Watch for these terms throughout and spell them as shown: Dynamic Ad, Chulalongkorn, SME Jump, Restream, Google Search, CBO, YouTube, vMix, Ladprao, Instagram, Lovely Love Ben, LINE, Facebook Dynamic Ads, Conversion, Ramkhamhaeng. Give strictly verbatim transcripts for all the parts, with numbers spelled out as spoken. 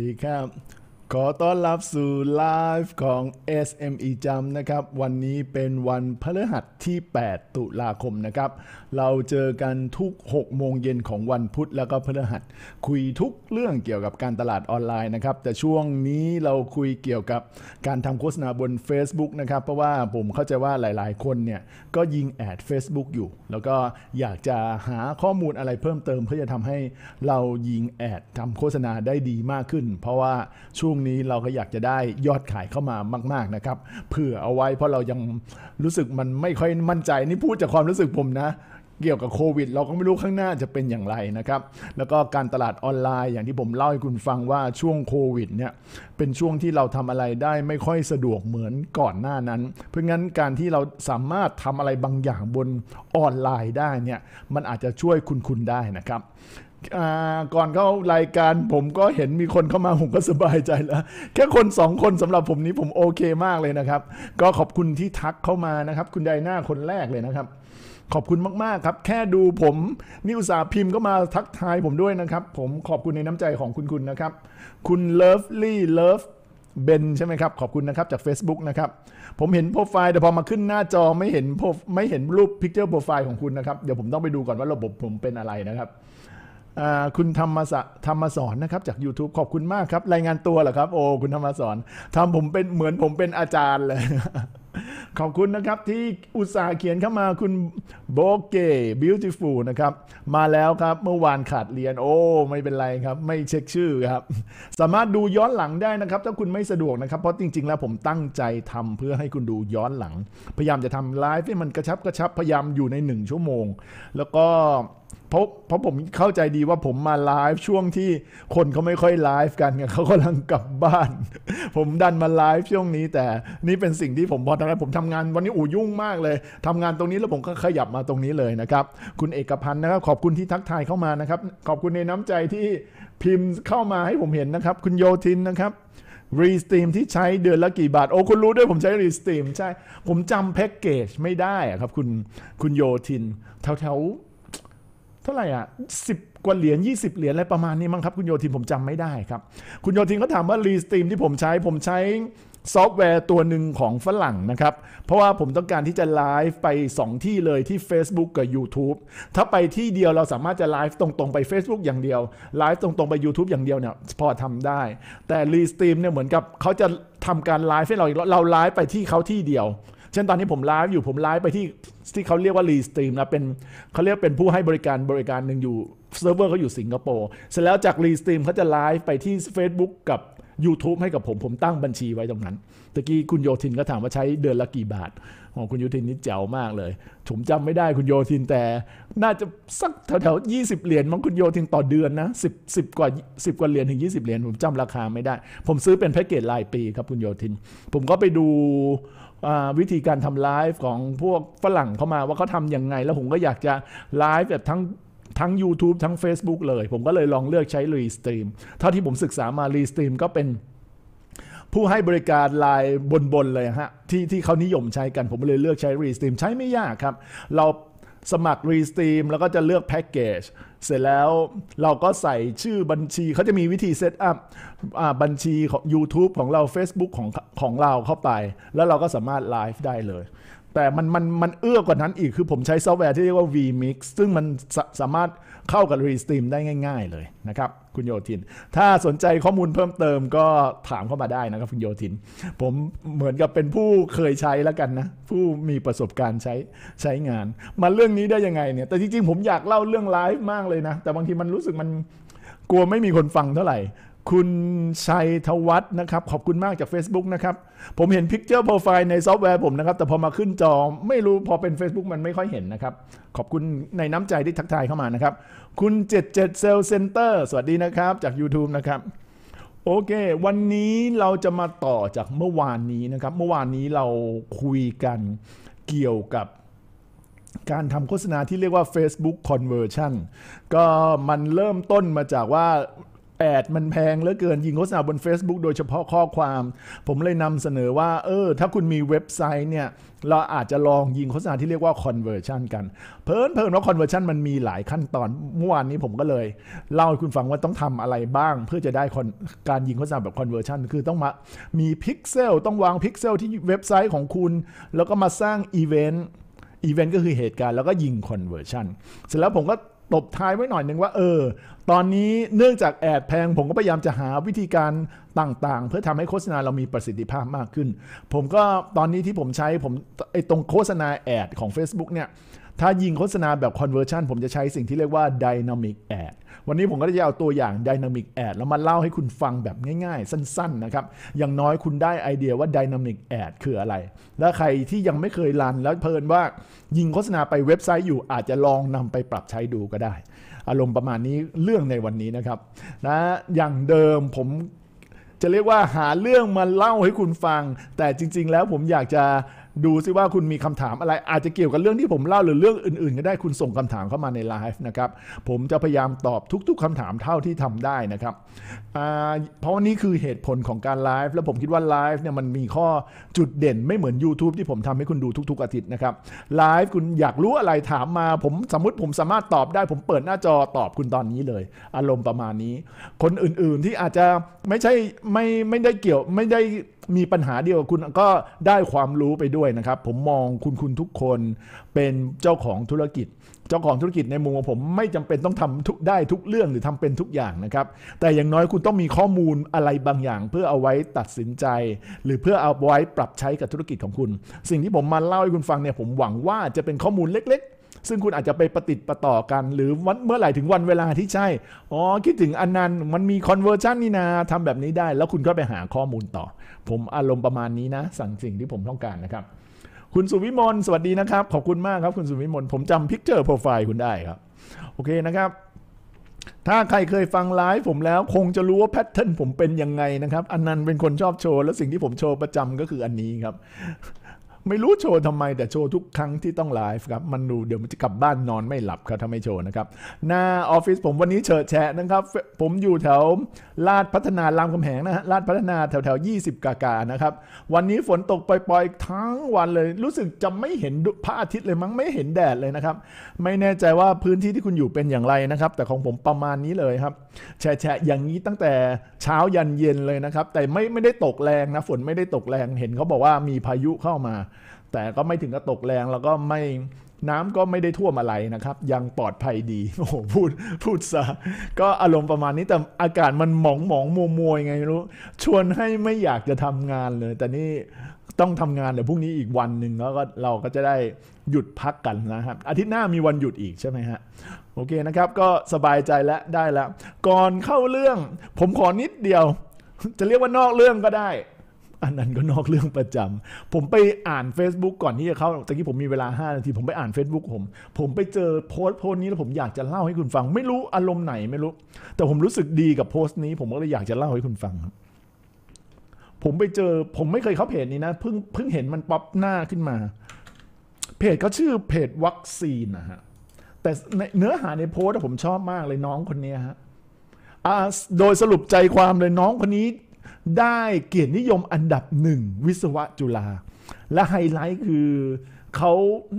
ดีครับขอต้อนรับสู่ไลฟ์ของ เอส เอ็ม อี Jump นะครับวันนี้เป็นวันพฤหัสที่แปดตุลาคมนะครับเราเจอกันทุกหกโมงเย็นของวันพุธแล้วก็พฤหัสคุยทุกเรื่องเกี่ยวกับการตลาดออนไลน์นะครับแต่ช่วงนี้เราคุยเกี่ยวกับการทำโฆษณาบน Facebook นะครับเพราะว่าผมเข้าใจว่าหลายๆคนเนี่ยก็ยิงแอด Facebook อยู่แล้วก็อยากจะหาข้อมูลอะไรเพิ่มเติมเพื่อจะทำให้เรายิงแอดทำโฆษณาได้ดีมากขึ้นเพราะว่าช่วงนี้เราก็อยากจะได้ยอดขายเข้ามามากๆนะครับเผื่อเอาไว้เพราะเรายังรู้สึกมันไม่ค่อยมั่นใจนี่พูดจากความรู้สึกผมนะเกี่ยวกับโควิดเราก็ไม่รู้ข้างหน้าจะเป็นอย่างไรนะครับแล้วก็การตลาดออนไลน์อย่างที่ผมเล่าให้คุณฟังว่าช่วงโควิดเนี่ยเป็นช่วงที่เราทำอะไรได้ไม่ค่อยสะดวกเหมือนก่อนหน้านั้นเพราะงั้นการที่เราสามารถทำอะไรบางอย่างบนออนไลน์ได้เนี่ยมันอาจจะช่วยคุณๆได้นะครับก่อนเข้ารายการผมก็เห็นมีคนเข้ามาผมก็สบายใจแล้วแค่คนสองคนสำหรับผมนี้ผมโอเคมากเลยนะครับก็ขอบคุณที่ทักเข้ามานะครับคุณไดน่าคนแรกเลยนะครับขอบคุณมากๆครับแค่ดูผมนี่อุตสาห์พิมพ์ก็มาทักทายผมด้วยนะครับผมขอบคุณในน้ำใจของคุณคุณนะครับคุณ Lovely Love Ben ใช่ไหมครับขอบคุณนะครับจาก Facebook นะครับผมเห็นโปรไฟล์แต่พอมาขึ้นหน้าจอไม่เห็นไม่เห็นรูป Picture Profile ของคุณนะครับเดี๋ยวผมต้องไปดูก่อนว่าระบบผมเป็นอะไรนะครับคุณธรรมศักดิ์ธรรมสอนนะครับจาก YouTube ขอบคุณมากครับรายงานตัวเหรอครับโอ้คุณธรรมสอนทำผมเป็นเหมือนผมเป็นอาจารย์เลยขอบคุณนะครับที่อุตส่าห์เขียนเข้ามาคุณโบเก้ beautiful นะครับมาแล้วครับเมื่อวานขาดเรียนโอ้ไม่เป็นไรครับไม่เช็คชื่อครับสามารถดูย้อนหลังได้นะครับถ้าคุณไม่สะดวกนะครับเพราะจริงๆแล้วผมตั้งใจทำเพื่อให้คุณดูย้อนหลังพยายามจะทำไลฟ์ให้มันกระชับกระชับพยายามอยู่ในหนึ่งชั่วโมงแล้วก็เพราะเพราะผมเข้าใจดีว่าผมมาไลฟ์ช่วงที่คนเขาไม่ค่อยไลฟ์กันเขากำลังกลับบ้านผมดันมาไลฟ์ช่วงนี้แต่นี่เป็นสิ่งที่ผมพอทำได้ผมทำงานวันนี้อู่ยุ่งมากเลยทำงานตรงนี้แล้วผมก็ขยับมาตรงนี้เลยนะครับคุณเอกพันธ์นะครับขอบคุณที่ทักทายเข้ามานะครับขอบคุณในน้ำใจที่พิมพ์เข้ามาให้ผมเห็นนะครับคุณโยทินนะครับรีสตรีมที่ใช้เดือนละกี่บาทโอ้คุณรู้ด้วยผมใช้รีสตรีมใช่ผมจำแพ็กเกจไม่ได้ครับคุณคุณโยทินแถวแถวเท่าไหร่อ่ะสิบกว่าเหรียญยี่สิบเหรียญอะไรประมาณนี้มั้งครับคุณโยทินผมจำไม่ได้ครับคุณโยทินเขาถามว่ารีสตรีมที่ผมใช้ผมใช้ซอฟต์แวร์ตัวหนึ่งของฝรั่งนะครับเพราะว่าผมต้องการที่จะไลฟ์ไปสองที่เลยที่ Facebook กับ YouTube ถ้าไปที่เดียวเราสามารถจะไลฟ์ตรงๆไป Facebook อย่างเดียวไลฟ์ตรงๆไป YouTube อย่างเดียวเนี่ยพอทำได้แต่รีสตรีมเนี่ยเหมือนกับเขาจะทำการไลฟ์ให้เราอีกเราไลฟ์ไปที่เขาที่เดียวเช่นตอนนี้ผมไลฟ์อยู่ผมไลฟ์ไปที่ที่เขาเรียกว่ารีสตรีมนะเป็นเขาเรียกเป็นผู้ให้บริการบริการหนึ่งอยู่เซิร์ฟเวอร์เขาอยู่สิงคโปร์เสร็จแล้วจากรีสตรีมเขาจะไลฟ์ไปที่ Facebook กับ YouTube ให้กับผมผมตั้งบัญชีไว้ตรงนั้นตะกี้คุณโยทินก็ถามว่าใช้เดือนละกี่บาทของคุณโยทินนี่เจ๋วมากเลยผมจำไม่ได้คุณโยทินแต่น่าจะสักแถวๆยี่สิบเหรียญมั้งคุณโยทินต่อเดือนนะ10 10กว่าสิบกว่าเหรียญถึงยี่สิบเหรียญผมจำราคาไม่ได้ผมซื้อเป็นแพ็กเกจรายปีครับคุณโยทินผมก็ไปดูวิธีการทำไลฟ์ของพวกฝรั่งเข้ามาว่าเขาทำยังไงแล้วผมก็อยากจะไลฟ์แบบทั้งทั้ง YouTube ทั้ง Facebook เลยผมก็เลยลองเลือกใช้รีสตรีมเท่าที่ผมศึกษามารีสตรีมก็เป็นผู้ให้บริการไลน์บนๆเลยฮะที่ที่เขานิยมใช้กันผมเลยเลือกใช้รีสตรีมใช้ไม่ยากครับเราสมัครรีสตรีมแล้วก็จะเลือกแพ็กเกจเสร็จแล้วเราก็ใส่ชื่อบัญชีเขาจะมีวิธีเซตอัพบัญชีของ YouTube ของเรา Facebook ของของเราเข้าไปแล้วเราก็สามารถไลฟ์ได้เลยแต่มันมันมันเอื้อกว่านั้นอีกคือผมใช้ซอฟต์แวร์ที่เรียกว่า vMix ซึ่งมันส, สามารถเข้ากับ Restream ได้ง่ายๆเลยนะครับคุณโยทินถ้าสนใจข้อมูลเพิ่มเติมก็ถามเข้ามาได้นะครับคุณโยทินผมเหมือนกับเป็นผู้เคยใช้แล้วกันนะผู้มีประสบการณ์ใช้ใช้งานมาเรื่องนี้ได้ยังไงเนี่ยแต่จริงๆผมอยากเล่าเรื่องไลฟ์มากเลยนะแต่บางทีมันรู้สึกมันกลัวไม่มีคนฟังเท่าไหร่คุณชัยธวัฒน์นะครับขอบคุณมากจาก Facebook นะครับผมเห็น Picture Profile ในซอฟต์แวร์ผมนะครับแต่พอมาขึ้นจอไม่รู้พอเป็น Facebook มันไม่ค่อยเห็นนะครับขอบคุณในน้ำใจที่ทักทายเข้ามานะครับคุณเจ็ดสิบเจ็ด Sales Center สวัสดีนะครับจาก YouTube นะครับโอเควันนี้เราจะมาต่อจากเมื่อวานนี้นะครับเมื่อวานนี้เราคุยกันเกี่ยวกับการทำโฆษณาที่เรียกว่า Facebook Conversion ก็มันเริ่มต้นมาจากว่า แอดมันแพงเหลือเกินยิงโฆษณาบน Facebook โดยเฉพาะข้อความผมเลยนำเสนอว่าเออถ้าคุณมีเว็บไซต์เนี่ยเราอาจจะลองยิงโฆษณาที่เรียกว่า Conversion กันเพิ่นเพิ่นว่า Conversion มันมีหลายขั้นตอนเมื่อวานนี้ผมก็เลยเล่าให้คุณฟังว่าต้องทำอะไรบ้างเพื่อจะได้การยิงโฆษณาแบบ Conversion คือต้องมามีพิกเซลต้องวางพิกเซลที่เว็บไซต์ของคุณแล้วก็มาสร้างอีเวนต์อีเวนต์ก็คือเหตุการณ์แล้วก็ยิง Conversion เสร็จแล้วผมก็ตบท้ายไว้หน่อยนึงว่าเออตอนนี้เนื่องจากแอดแพงผมก็พยายามจะหาวิธีการต่างๆเพื่อทำให้โฆษณาเรามีประสิทธิภาพมากขึ้นผมก็ตอนนี้ที่ผมใช้ผมไอ้ตรงโฆษณาแอดของ Facebook เนี่ยถ้ายิงโฆษณาแบบ Conversion ผมจะใช้สิ่งที่เรียกว่า Dynamic Ad วันนี้ผมก็จะเอาตัวอย่าง Dynamic Ad แล้วมาเล่าให้คุณฟังแบบง่ายๆสั้นๆนะครับอย่างน้อยคุณได้ไอเดียว่า Dynamic Ad คืออะไรและใครที่ยังไม่เคยรันแล้วเพลินว่ายิงโฆษณาไปเว็บไซต์อยู่อาจจะลองนำไปปรับใช้ดูก็ได้อารมณ์ประมาณนี้เรื่องในวันนี้นะครับนะอย่างเดิมผมจะเรียกว่าหาเรื่องมาเล่าให้คุณฟังแต่จริงๆแล้วผมอยากจะดูซิว่าคุณมีคำถามอะไรอาจจะเกี่ยวกับเรื่องที่ผมเล่าหรือเรื่องอื่นๆก็ได้คุณส่งคำถามเข้ามาในไลฟ์นะครับผมจะพยายามตอบทุกๆคำถามเท่าที่ทำได้นะครับเพราะว่านี่คือเหตุผลของการไลฟ์แล้วผมคิดว่าไลฟ์เนี่ยมันมีข้อจุดเด่นไม่เหมือน YouTube ที่ผมทำให้คุณดูทุกๆอาทิตย์นะครับไลฟ์คุณอยากรู้อะไรถามมาผมสมมติผมสามารถตอบได้ผมเปิดหน้าจอตอบคุณตอนนี้เลยอารมณ์ประมาณนี้คนอื่นๆที่อาจจะไม่ใช่ไม่ไม่ได้เกี่ยวไม่ได้มีปัญหาเดียวกับคุณก็ได้ความรู้ไปด้วยนะครับผมมองคุณคุณทุกคนเป็นเจ้าของธุรกิจเจ้าของธุรกิจในมุมของผมไม่จำเป็นต้องทำทุกได้ทุกเรื่องหรือทำเป็นทุกอย่างนะครับแต่อย่างน้อยคุณต้องมีข้อมูลอะไรบางอย่างเพื่อเอาไว้ตัดสินใจหรือเพื่อเอาไว้ปรับใช้กับธุรกิจของคุณสิ่งที่ผมมาเล่าให้คุณฟังเนี่ยผมหวังว่าจะเป็นข้อมูลเล็กๆซึ่งคุณอาจจะไปประติดประต่อกันหรือเมื่อไหร่ถึงวันเวลาที่ใช่อ๋อคิดถึงอันนั้นมันมี Conversion นี่นาทำแบบนี้ได้แล้วคุณก็ไปหาข้อมูลต่อผมอารมณ์ประมาณนี้นะสั่งสิ่งที่ผมต้องการนะครับคุณสุวิมลสวัสดีนะครับขอบคุณมากครับคุณสุวิมลผมจำ Picture Profile คุณได้ครับโอเคนะครับถ้าใครเคยฟังไลฟ์ผมแล้วคงจะรู้ว่าแพทเทิร์นผมเป็นยังไงนะครับอันนั้นเป็นคนชอบโชว์แล้วสิ่งที่ผมโชว์ประจำก็คืออันนี้ครับไม่รู้โชว์ทำไมแต่โชว์ทุกครั้งที่ต้องไลฟ์ครับมันดูเดี๋ยวมันจะกลับบ้านนอนไม่หลับครับถ้าไม่โชว์นะครับหน้าออฟฟิศผมวันนี้เฉิดแฉะนะครับผมอยู่แถวลาดพัฒนารามคำแหงนะฮะลาดพัฒนาแถวแถวยี่สิบกากานะครับวันนี้ฝนตกปล่อยๆทั้งวันเลยรู้สึกจะไม่เห็นพระอาทิตย์เลยมั้งไม่เห็นแดดเลยนะครับไม่แน่ใจว่าพื้นที่ที่คุณอยู่เป็นอย่างไรนะครับแต่ของผมประมาณนี้เลยครับแฉะอย่างนี้ตั้งแต่เช้ายันเย็นเลยนะครับแต่ไม่ไม่ได้ตกแรงนะฝนไม่ได้ตกแรงเห็นเขาบอกว่ามีพายุเข้ามาแต่ก็ไม่ถึงกับตกแรงแล้วก็ไม่น้ำก็ไม่ได้ท่วมอะไรนะครับยังปลอดภัยดีโอ้โหพูดพูดซะก็อารมณ์ประมาณนี้แต่อากาศมันหมองหมองมัวมัวไงไม่รู้ชวนให้ไม่อยากจะทำงานเลยแต่นี่ต้องทำงานเดี๋ยวพรุ่งนี้อีกวันหนึ่งแล้วก็เราก็จะได้หยุดพักกันนะครับอาทิตย์หน้ามีวันหยุดอีกใช่ไหมฮะโอเคนะครับก็สบายใจแล้วได้แล้วก่อนเข้าเรื่องผมขอนิดเดียวจะเรียกว่านอกเรื่องก็ได้อันนั้นก็นอกเรื่องประจำผมไปอ่าน Facebook ก่อนที่จะเข้าตะกี้ผมมีเวลาห้านาทีผมไปอ่าน Facebook ผมผมไปเจอโพสต์โพสต์นี้แล้วผมอยากจะเล่าให้คุณฟังไม่รู้อารมณ์ไหนไม่รู้แต่ผมรู้สึกดีกับโพสต์นี้ผมก็เลยอยากจะเล่าให้คุณฟังผมไปเจอผมไม่เคยเข้าเพจนี้นะเพิ่งเพิ่งเห็นมันป๊อปหน้าขึ้นมาเพจเขาชื่อเพจวัคซีนนะฮะแต่เนื้อหาในโพสต์ผมชอบมากเลยน้องคนนี้ฮะโดยสรุปใจความเลยน้องคนนี้ได้เกียรตินิยมอันดับหนึ่งวิศวะจุฬาและไฮไลท์คือเขา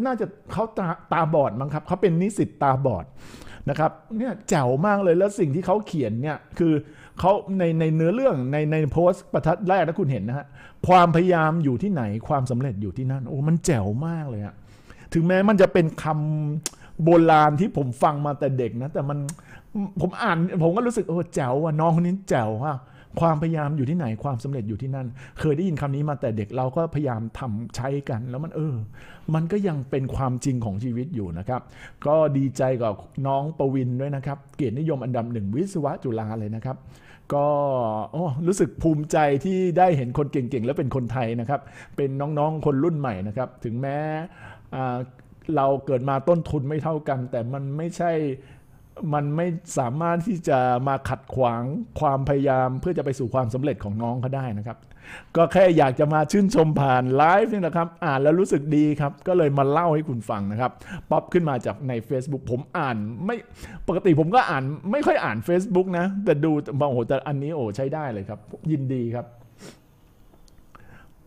น่าจะเขาตาตาบอดมั้งครับเขาเป็นนิสิตตาบอดนะครับเนี่ยแจ๋วมากเลยแล้วสิ่งที่เขาเขียนเนี่ยคือเขาในในเนื้อเรื่องในในโพสต์ประทัดแรกนะคุณเห็นนะฮะความพยายามอยู่ที่ไหนความสำเร็จอยู่ที่นั่นโอ้มันแจ๋วมากเลยอะถึงแม้มันจะเป็นคำโบราณที่ผมฟังมาแต่เด็กนะแต่มันผมอ่านผมก็รู้สึกโอ้แจ๋วว่ะน้องคนนี้แจ๋วฮะความพยายามอยู่ที่ไหนความสำเร็จอยู่ที่นั่นเคยได้ยินคำนี้มาแต่เด็กเราก็พยายามทำใช้กันแล้วมันเออมันก็ยังเป็นความจริงของชีวิตอยู่นะครับก็ดีใจกับน้องปวินด้วยนะครับเกียรตินิยมอันดับหนึ่งวิศวะจุฬาเลยนะครับก็รู้สึกภูมิใจที่ได้เห็นคนเก่งๆและเป็นคนไทยนะครับเป็นน้องๆคนรุ่นใหม่นะครับถึงแม้เราเกิดมาต้นทุนไม่เท่ากันแต่มันไม่ใช่มันไม่สามารถที่จะมาขัดขวางความพยายามเพื่อจะไปสู่ความสำเร็จของน้องเขาได้นะครับ ก็แค่อยากจะมาชื่นชมผ่านไลฟ์นี่นะครับอ่านแล้วรู้สึกดีครับก็เลยมาเล่าให้คุณฟังนะครับป๊อปขึ้นมาจากใน Facebook ผมอ่านไม่ปกติผมก็อ่านไม่ค่อยอ่าน Facebook นะแต่ดูโอ้โหแต่อันนี้โอ้ใช้ได้เลยครับยินดีครับ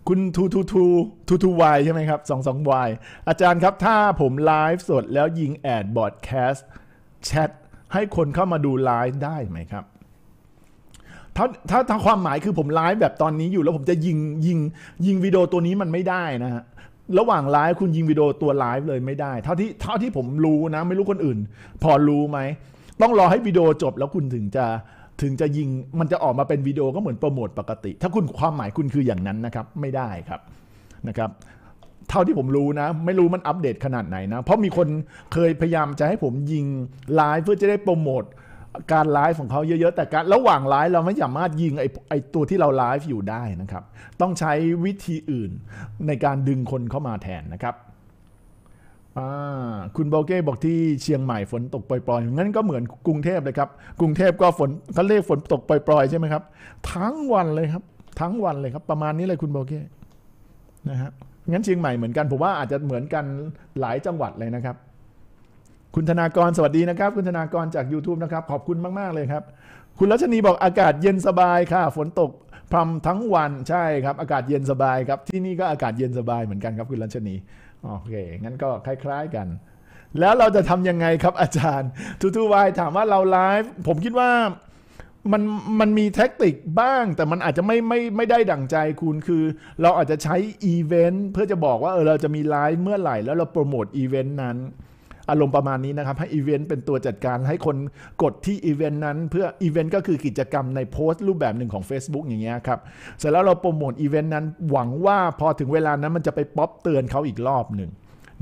คุณทูทูทูทูทูวายใช่ไหมครับสองสองวายอาจารย์ครับถ้าผมไลฟ์สดแล้วยิงแอดบอดแคสต์แชทให้คนเข้ามาดูไลฟ์ได้ไหมครับถ้าถ้าถ้าความหมายคือผมไลฟ์แบบตอนนี้อยู่แล้วผมจะยิงยิงยิงวิดีโอตัวนี้มันไม่ได้นะฮะระหว่างไลฟ์คุณยิงวิดีโอตัวไลฟ์เลยไม่ได้เท่าที่เท่าที่ผมรู้นะไม่รู้คนอื่นพอรู้ไหมต้องรอให้วิดีโอจบแล้วคุณถึงจะถึงจะยิงมันจะออกมาเป็นวิดีโอก็เหมือนโปรโมทปกติถ้าคุณความหมายคุณคืออย่างนั้นนะครับไม่ได้ครับนะครับเท่าที่ผมรู้นะไม่รู้มันอัปเดตขนาดไหนนะเพราะมีคนเคยพยายามจะให้ผมยิงไลฟ์เพื่อจะได้โปรโมทการไลฟ์ของเขาเยอะๆแต่การระหว่างไลฟ์เราไม่สามารถยิงไอ้ไอ้ตัวที่เราไลฟ์อยู่ได้นะครับต้องใช้วิธีอื่นในการดึงคนเข้ามาแทนนะครับคุณโบเก้บอกที่เชียงใหม่ฝนตกปล่อยๆงั้นก็เหมือนกรุงเทพเลยครับกรุงเทพก็ฝนเขาเรียกฝนตกปล่อยๆใช่ไหมครับทั้งวันเลยครับทั้งวันเลยครับประมาณนี้เลยคุณโบเก้นะฮะงั้นเชียงใหม่เหมือนกันผมว่าอาจจะเหมือนกันหลายจังหวัดเลยนะครับคุณธนากรสวัสดีนะครับคุณธนากรจาก YouTube นะครับขอบคุณมากๆเลยครับคุณรัชนีบอกอากาศเย็นสบายค่ะฝนตกพรำทั้งวันใช่ครับอากาศเย็นสบายครับที่นี่ก็อากาศเย็นสบายเหมือนกันครับคุณรัชนีโอเคงั้นก็คล้ายๆกันแล้วเราจะทำยังไงครับอาจารย์ทูทูวายถามว่าเราไลฟ์ผมคิดว่ามันมันมีแท็กติกบ้างแต่มันอาจจะไม่ไม่ไม่ได้ดั่งใจคุณคือเราอาจจะใช้อีเวนต์เพื่อจะบอกว่าเออเราจะมีไลฟ์เมื่อไหร่แล้วเราโปรโมทอีเวนต์นั้นอารมณ์ประมาณนี้นะครับให้อีเวนต์เป็นตัวจัดการให้คนกดที่อีเวนต์นั้นเพื่ออีเวนต์ก็คือกิจกรรมในโพสต์รูปแบบหนึ่งของ Facebook อย่างเงี้ยครับเสร็จแล้วเราโปรโมทอีเวนต์นั้นหวังว่าพอถึงเวลานั้นมันจะไปป๊อปเตือนเขาอีกรอบหนึ่ง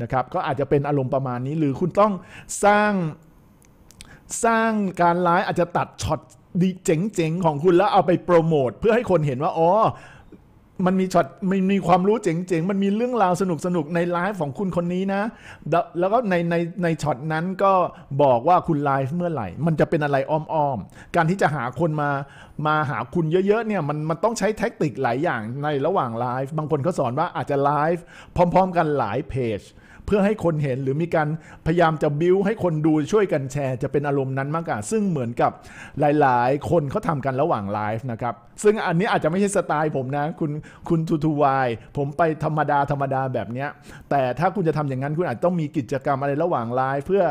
นะครับก็อาจจะเป็นอารมณ์ประมาณนี้หรือคุณต้องสร้างสร้างการไลฟ์อาจจะตัดช็อตดีเจ๋งๆของคุณแล้วเอาไปโปรโมทเพื่อให้คนเห็นว่าอ๋อมันมีช็อตมันมีความรู้เจ๋งๆมันมีเรื่องราวสนุกสนุกในไลฟ์ของคุณคนนี้นะแล้วก็ในในในช็อตนั้นก็บอกว่าคุณไลฟ์เมื่อไหร่มันจะเป็นอะไรอ้อมๆการที่จะหาคนมามาหาคุณเยอะๆเนี่ยมันมันต้องใช้แท็กติกหลายอย่างในระหว่างไลฟ์บางคนเขาสอนว่าอาจจะไลฟ์พร้อมๆกันหลายเพจเพื่อให้คนเห็นหรือมีการพยายามจะบิ้วให้คนดูช่วยกันแชร์จะเป็นอารมณ์นั้นมากกว่าซึ่งเหมือนกับหลายๆคนเขาทำกันระหว่างไลฟ์นะครับซึ่งอันนี้อาจจะไม่ใช่สไตล์ผมนะคุณคุณทูทูวายผมไปธรรมดาธรรมดาแบบนี้แต่ถ้าคุณจะทำอย่างนั้นคุณอาจต้องมีกิจกรรมอะไรระหว่างไลฟ์เพื่อ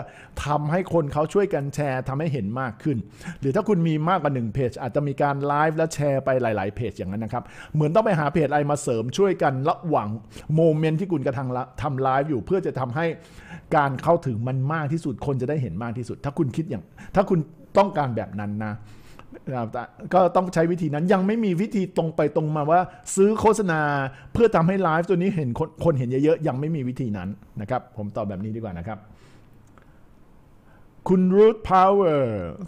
ทำให้คนเขาช่วยกันแชร์ทำให้เห็นมากขึ้นหรือถ้าคุณมีมากกว่าหนึ่งเพจอาจจะมีการไลฟ์และแชร์ไปหลายๆเพจอย่างนั้นนะครับเหมือนต้องไปหาเพจอะไรมาเสริมช่วยกันระหว่างโมเมนต์ที่คุณกระทำทำไลฟ์อยู่เพื่อจะทำให้การเข้าถึงมันมากที่สุดคนจะได้เห็นมากที่สุดถ้าคุณคิดอย่างถ้าคุณต้องการแบบนั้นนะก็ต้องใช้วิธีนั้นยังไม่มีวิธีตรงไปตรงมาว่าซื้อโฆษณาเพื่อทำให้ไลฟ์ตัวนี้เห็นคนคนเห็นเยอะๆยังไม่มีวิธีนั้นนะครับผมตอบแบบนี้ดีกว่านะครับคุณ Root Power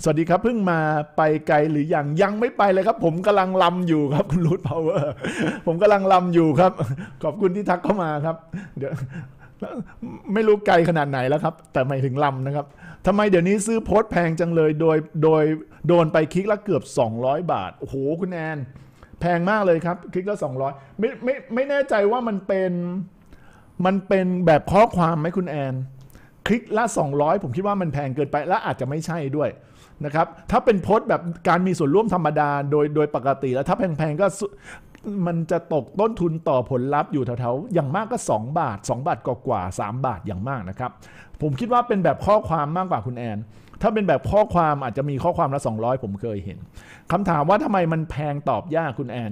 สวัสดีครับเพิ่งมาไปไกลหรือยังยังไม่ไปเลยครับผมกำลังลำอยู่ครับคุณ Root Power ผมกำลังลำอยู่ครับขอบคุณที่ทักเข้ามาครับเดี๋ยวไม่รู้ไกลขนาดไหนแล้วครับแต่ไม่ถึงลำนะครับทำไมเดี๋ยวนี้ซื้อโพสต์แพงจังเลยโดยโดยโดนไปคลิกละเกือบสองร้อยบาทโอ้โหคุณแอนแพงมากเลยครับคลิกละสองร้อยไม่ไม่ไม่แน่ใจว่ามันเป็นมันเป็นแบบข้อความไหมคุณแอนคลิกละสองร้อยผมคิดว่ามันแพงเกินไปและอาจจะไม่ใช่ด้วยนะครับถ้าเป็นโพสต์แบบการมีส่วนร่วมธรรมดาโดยโดยปกติแล้วถ้าแพงๆก็มันจะตกต้นทุนต่อผลลัพธ์อยู่แถวๆอย่างมากก็สองบาทสองบาทกว่าๆสามบาทอย่างมากนะครับผมคิดว่าเป็นแบบข้อความมากกว่าคุณแอนถ้าเป็นแบบข้อความอาจจะมีข้อความละสองร้อยผมเคยเห็นคำถามว่าทำไมมันแพงตอบยากคุณแอน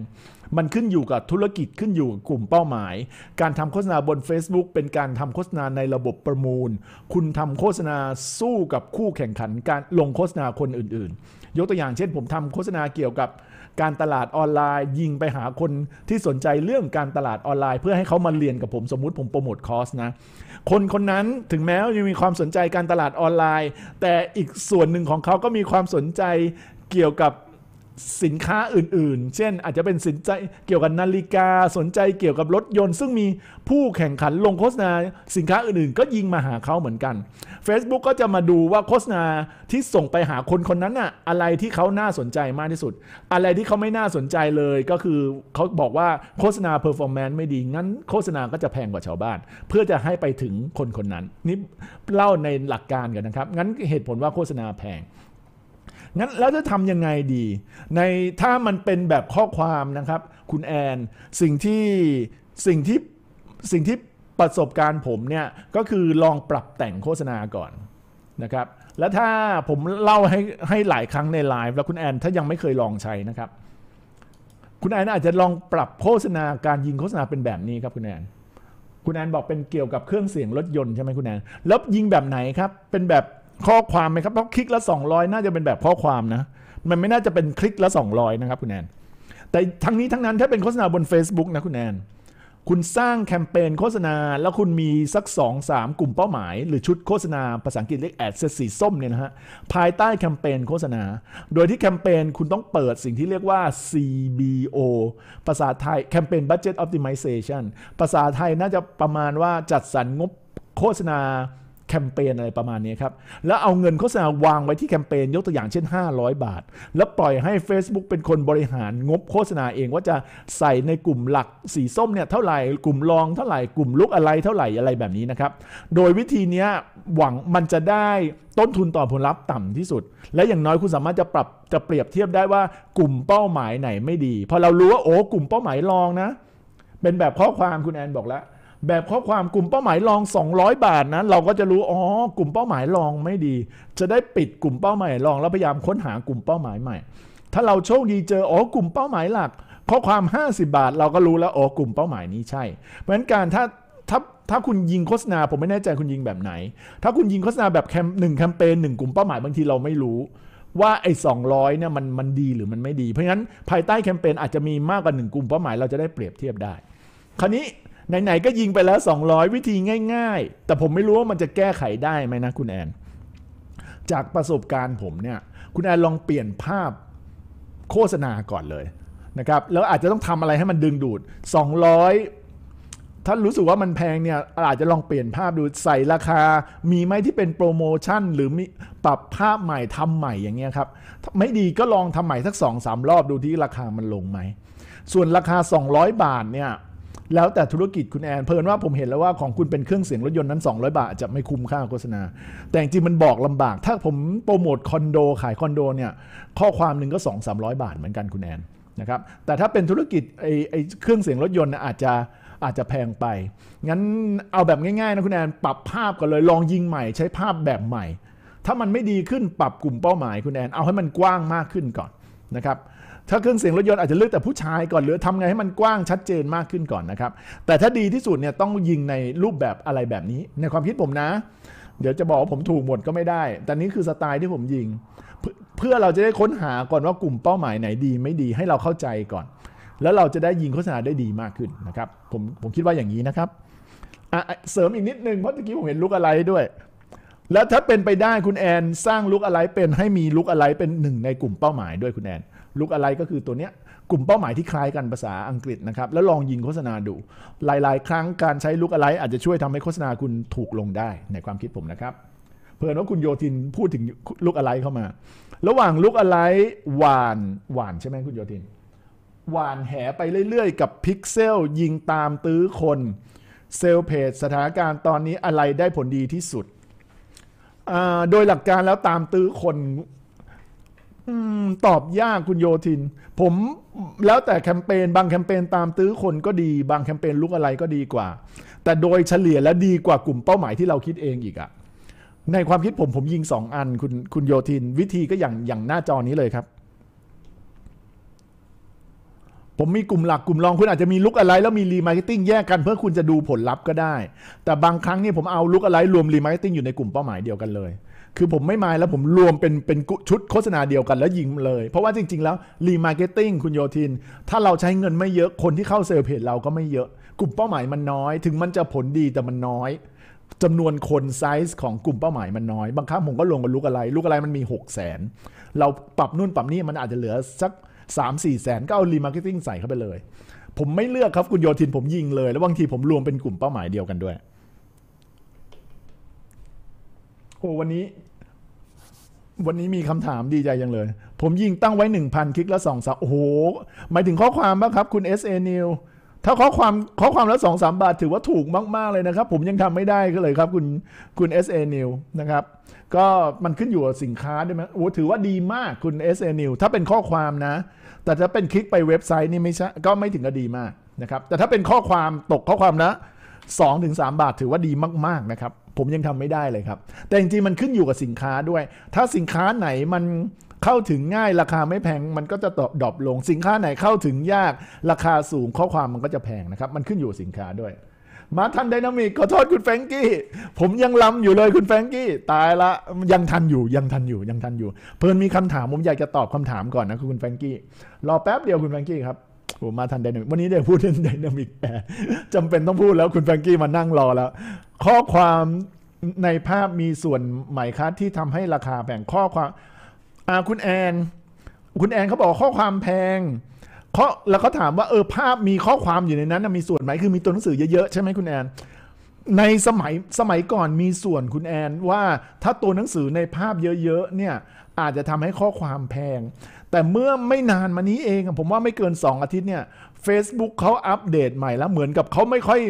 มันขึ้นอยู่กับธุรกิจขึ้นอยู่กับกลุ่มเป้าหมายการทำโฆษณาบน Facebook เป็นการทำโฆษณาในระบบประมูลคุณทำโฆษณาสู้กับคู่แข่งขันการลงโฆษณาคนอื่นๆยกตัวอย่างเช่นผมทำโฆษณาเกี่ยวกับการตลาดออนไลน์ยิงไปหาคนที่สนใจเรื่องการตลาดออนไลน์เพื่อให้เขามาเรียนกับผมสมมุติผมโปรโมทคอร์สนะคนคนนั้นถึงแม้จะมีความสนใจการตลาดออนไลน์แต่อีกส่วนหนึ่งของเขาก็มีความสนใจเกี่ยวกับ สินค้าอื่นๆเช่นอาจจะเป็นสินใจเกี่ยวกับนาฬิกาสนใจเกี่ยวกับรถยนต์ซึ่งมีผู้แข่งขันลงโฆษณาสินค้าอื่นๆก็ยิงมาหาเขาเหมือนกัน Facebook ก็จะมาดูว่าโฆษณาที่ส่งไปหาคนคนนั้นอะอะไรที่เขาน่าสนใจมากที่สุดอะไรที่เขาไม่น่าสนใจเลยก็คือเขาบอกว่าโฆษณา performance ไม่ดีงั้นโฆษณาก็จะแพงกว่าชาวบ้านเพื่อจะให้ไปถึงคนคนนั้นนี่เล่าในหลักการกันนะครับงั้นเหตุผลว่าโฆษณาแพงงั้นแล้วจะทำยังไงดีในถ้ามันเป็นแบบข้อความนะครับคุณแอนสิ่งที่สิ่งที่สิ่งที่ประสบการณ์ผมเนี่ยก็คือลองปรับแต่งโฆษณาก่อนนะครับแล้วถ้าผมเล่าให้ให้หลายครั้งในไลฟ์แล้วคุณแอนถ้ายังไม่เคยลองใช้นะครับคุณแอนอาจจะลองปรับโฆษณาการยิงโฆษณาเป็นแบบนี้ครับคุณแอนคุณแอนบอกเป็นเกี่ยวกับเครื่องเสียงรถยนต์ใช่ไหมคุณแอนแล้วยิงแบบไหนครับเป็นแบบข้อความไหมครับเพราะคลิกละสองร้อยน่าจะเป็นแบบข้อความนะมันไม่น่าจะเป็นคลิกละสองร้อยนะครับคุณแอนแต่ทั้งนี้ทั้งนั้นถ้าเป็นโฆษณาบน Facebook นะคุณแอนคุณสร้างแคมเปญโฆษณาแล้วคุณมีสัก สองสาม กลุ่มเป้าหมายหรือชุดโฆษณาภาษาอังกฤษเรียกแอดเซตสีส้มเนี่ยนะฮะภายใต้แคมเปญโฆษณาโดยที่แคมเปญคุณต้องเปิดสิ่งที่เรียกว่า ซี บี โอ ภาษาไทยแคมเปญ Budget Optimization ภาษาไทยน่าจะประมาณว่าจัดสรรงบโฆษณาแคมเปญอะไรประมาณนี้ครับแล้วเอาเงินโฆษณาวางไว้ที่แคมเปญยกตัวอย่างเช่นห้าร้อยบาทแล้วปล่อยให้ Facebook เป็นคนบริหารงบโฆษณาเองว่าจะใส่ในกลุ่มหลักสีส้มเนี่ยเท่าไหร่กลุ่มรองเท่าไหร่กลุ่มลุกอะไรเท่าไหร่อะไรแบบนี้นะครับโดยวิธีนี้หวังมันจะได้ต้นทุนต่อผลลัพธ์ต่ำที่สุดและอย่างน้อยคุณสามารถจะปรับจะเปรียบเทียบได้ว่ากลุ่มเป้าหมายไหนไม่ดีพอเรารู้ว่าโอ้กลุ่มเป้าหมายรองนะเป็นแบบข้อความคุณแอนบอกแล้วแบบข้อความกลุ่มเป้าหมายรองสองร้อยบาทนะเราก็จะรู้อ๋อกลุ่มเป้าหมายรองไม่ดีจะได้ปิดกลุ่มเป้าหมายรองแล้วพยายามค้นหากลุ่มเป้าหมายใหม่ถ้าเราโชคดีเจออ๋อกลุ่มเป้าหมายหลักข้อความห้าสิบบาทเราก็รู้แล้วอ๋อกลุ่มเป้าหมายนี้ใช่เพราะฉะนั้นการถ้าถ้าถ้าคุณยิงโฆษณาผมไม่แน่ใจคุณยิงแบบไหนถ้าคุณยิงโฆษณาแบบหนึ่งแคมเปญหนึ่งกลุ่มเป้าหมายบางทีเราไม่รู้ว่าไอ้สองร้อยเนี่ยมันมันดีหรือมันไม่ดีเพราะฉะนั้นภายใต้แคมเปญอาจจะมีมากกว่าหนึ่งกลุ่มเป้าหมายเราจะได้เปรียบเทียบได้คราวนี้ไหนๆก็ยิงไปแล้วสองร้อยวิธีง่ายๆแต่ผมไม่รู้ว่ามันจะแก้ไขได้ไหมนะคุณแอนจากประสบการณ์ผมเนี่ยคุณแอนลองเปลี่ยนภาพโฆษณาก่อนเลยนะครับแล้วอาจจะต้องทำอะไรให้มันดึงดูดสองร้อยถ้ารู้สึกว่ามันแพงเนี่ยอาจจะลองเปลี่ยนภาพดูใส่ราคามีไหมที่เป็นโปรโมชั่นหรือมีปรับภาพใหม่ทำใหม่อย่างเงี้ยครับไม่ดีก็ลองทำใหม่สัก สองสาม รอบดูที่ราคามันลงไหมส่วนราคาสองร้อยบาทเนี่ยแล้วแต่ธุรกิจคุณแอนเพิ่นว่าผมเห็นแล้วว่าของคุณเป็นเครื่องเสียงรถยนต์นั้นสองร้อยบาทจะไม่คุ้มค่าโฆษณาแต่จริงมันบอกลำบากถ้าผมโปรโมทคอนโดขายคอนโดเนี่ยข้อความหนึ่งก็ สองสามร้อยบาทเหมือนกันคุณแอนนะครับแต่ถ้าเป็นธุรกิจไอ้ไอ้เครื่องเสียงรถยนต์อาจจะอาจจะแพงไปงั้นเอาแบบง่ายๆนะคุณแอนปรับภาพก่อนเลยลองยิงใหม่ใช้ภาพแบบใหม่ถ้ามันไม่ดีขึ้นปรับกลุ่มเป้าหมายคุณแอนเอาให้มันกว้างมากขึ้นก่อนนะครับถ้าเครื่องเสียงรถยนต์อาจจะเลือกแต่ผู้ชายก่อนหรือทำไงให้มันกว้างชัดเจนมากขึ้นก่อนนะครับแต่ถ้าดีที่สุดเนี่ยต้องยิงในรูปแบบอะไรแบบนี้ในความคิดผมนะเดี๋ยวจะบอกว่าผมถูกหมดก็ไม่ได้แต่นี้คือสไตล์ที่ผมยิงเพื่อเราจะได้ค้นหาก่อนว่ากลุ่มเป้าหมายไหนดีไม่ดีให้เราเข้าใจก่อนแล้วเราจะได้ยิงโฆษณาได้ดีมากขึ้นนะครับผมผมคิดว่าอย่างนี้นะครับเสริมอีกนิดนึงเพราะเมื่อกี้ผมเห็นลุคอะไรด้วยแล้วถ้าเป็นไปได้คุณแอนสร้างลุคอะไรเป็นให้มีลุคอะไรเป็นหนึ่งในกลุ่มเป้าหมายด้วยคุณแอนลุกอะไรก็คือตัวเนี้ยกลุ่มเป้าหมายที่คล้ายกันภาษาอังกฤษนะครับแล้วลองยิงโฆษณาดูหลายๆครั้งการใช้ลุกอะไรอาจจะช่วยทำให้โฆษณาคุณถูกลงได้ในความคิดผมนะครับเพื่อนว่าคุณโยธินพูดถึงลุกอะไรเข้ามาระหว่างลุกอะไรหวานหวานใช่ไหมคุณโยธินหวานแหไปเรื่อยๆกับพิกเซลยิงตามตื้อคนเซลเพจสถานการณ์ตอนนี้อะไรได้ผลดีที่สุดโดยหลักการแล้วตามตื้อคนตอบยากคุณโยธินผมแล้วแต่แคมเปญบางแคมเปญตามตื้อคนก็ดีบางแคมเปญลุกอะไรก็ดีกว่าแต่โดยเฉลี่ยแล้วดีกว่ากลุ่มเป้าหมายที่เราคิดเองอีกอะในความคิดผมผมยิงสองอันคุณคุณโยธินวิธีก็อย่างอย่างหน้าจอนี้เลยครับผมมีกลุ่มหลักกลุ่มรองคุณอาจจะมีลุกอะไรแล้วมีรีมาร์เก็ตติ้งแยกกันเพื่อคุณจะดูผลลัพธ์ก็ได้แต่บางครั้งนี่ผมเอาลุกอะไรรวมรีมาร์เก็ตติ้งอยู่ในกลุ่มเป้าหมายเดียวกันเลยคือผมไม่หมายแล้วผมรวมเป็นเป็นชุดโฆษณาเดียวกันแล้วยิงเลยเพราะว่าจริงๆแล้วรีมาร์เก็ตติ้งคุณโยธินถ้าเราใช้เงินไม่เยอะคนที่เข้าเซลล์เพจเราก็ไม่เยอะกลุ่มเป้าหมายมันน้อยถึงมันจะผลดีแต่มันน้อยจำนวนคนไซส์ของกลุ่มเป้าหมายมันน้อยบางครั้งผมก็ลงกับลูกอะไรลูกอะไรมันมีหกแสนเราปรับนู่นปรับนี่มันอาจจะเหลือสัก สามสี่แสนก็เอารีมาร์เก็ตติ้งใส่เข้าไปเลยผมไม่เลือกครับคุณโยธินผมยิงเลยแล้วบางทีผมรวมเป็นกลุ่มเป้าหมายเดียวกันด้วยโอ้วันนี้วันนี้มีคำถามดีใจยังเลยผมยิงตั้งไว้ หนึ่งพัน คลิกแล้วสอง สามโอ้โหหมายถึงข้อความป่ะครับคุณ เอส เอ New ถ้าข้อความข้อความแล้ว สองถึงสาม บาทถือว่าถูกมากๆเลยนะครับผมยังทำไม่ได้ก็เลยครับคุณคุณ เอส เอ New นะครับก็มันขึ้นอยู่กับสินค้าด้วยมั้ยโอ้ถือว่าดีมากคุณ เอส เอ New ถ้าเป็นข้อความนะแต่ถ้าเป็นคลิกไปเว็บไซต์นี่ไม่ใช่ก็ไม่ถึงกับดีมากนะครับแต่ถ้าเป็นข้อความตกข้อความนะ สองถึงสาม บาทถือว่าดีมากๆนะครับผมยังทำไม่ได้เลยครับแต่จริงๆมันขึ้นอยู่กับสินค้าด้วยถ้าสินค้าไหนมันเข้าถึงง่ายราคาไม่แพงมันก็จะดรอปลงสินค้าไหนเข้าถึงยากราคาสูงข้อความมันก็จะแพงนะครับมันขึ้นอยู่กับสินค้าด้วยมาทันไดนามิกขอโทษคุณแฟรงกี้ผมยังลำอยู่เลยคุณแฟรงกี้ตายละยังทันอยู่ยังทันอยู่ยังทันอยู่เพิ่นมีคำถามผมอยากจะตอบคำถามก่อนนะคุณแฟรงกี้รอแป๊บเดียวคุณแฟรงกี้ครับผมมาทันไดนามิกวันนี้ได้พูดเรื่อง Dynamic Ads จำเป็นต้องพูดแล้วคุณแฟรงกี้มานั่งรอแล้วข้อความในภาพมีส่วนไหมคะที่ทำให้ราคาแพงข้อความคุณแอนคุณแอนเขาบอกข้อความแพงเขาแล้วเขาถามว่าเออภาพมีข้อความอยู่ในนั้นมีส่วนไหมคือมีตัวหนังสือเยอะๆใช่ไหมคุณแอนในสมัยสมัยก่อนมีส่วนคุณแอนว่าถ้าตัวหนังสือในภาพเยอะๆเนี่ยอาจจะทำให้ข้อความแพงแต่เมื่อไม่นานมานี้เองผมว่าไม่เกินสองอาทิตย์เนี่ย Facebook เขาอัปเดตใหม่แล้วเหมือนกับเขาไม่ค่อย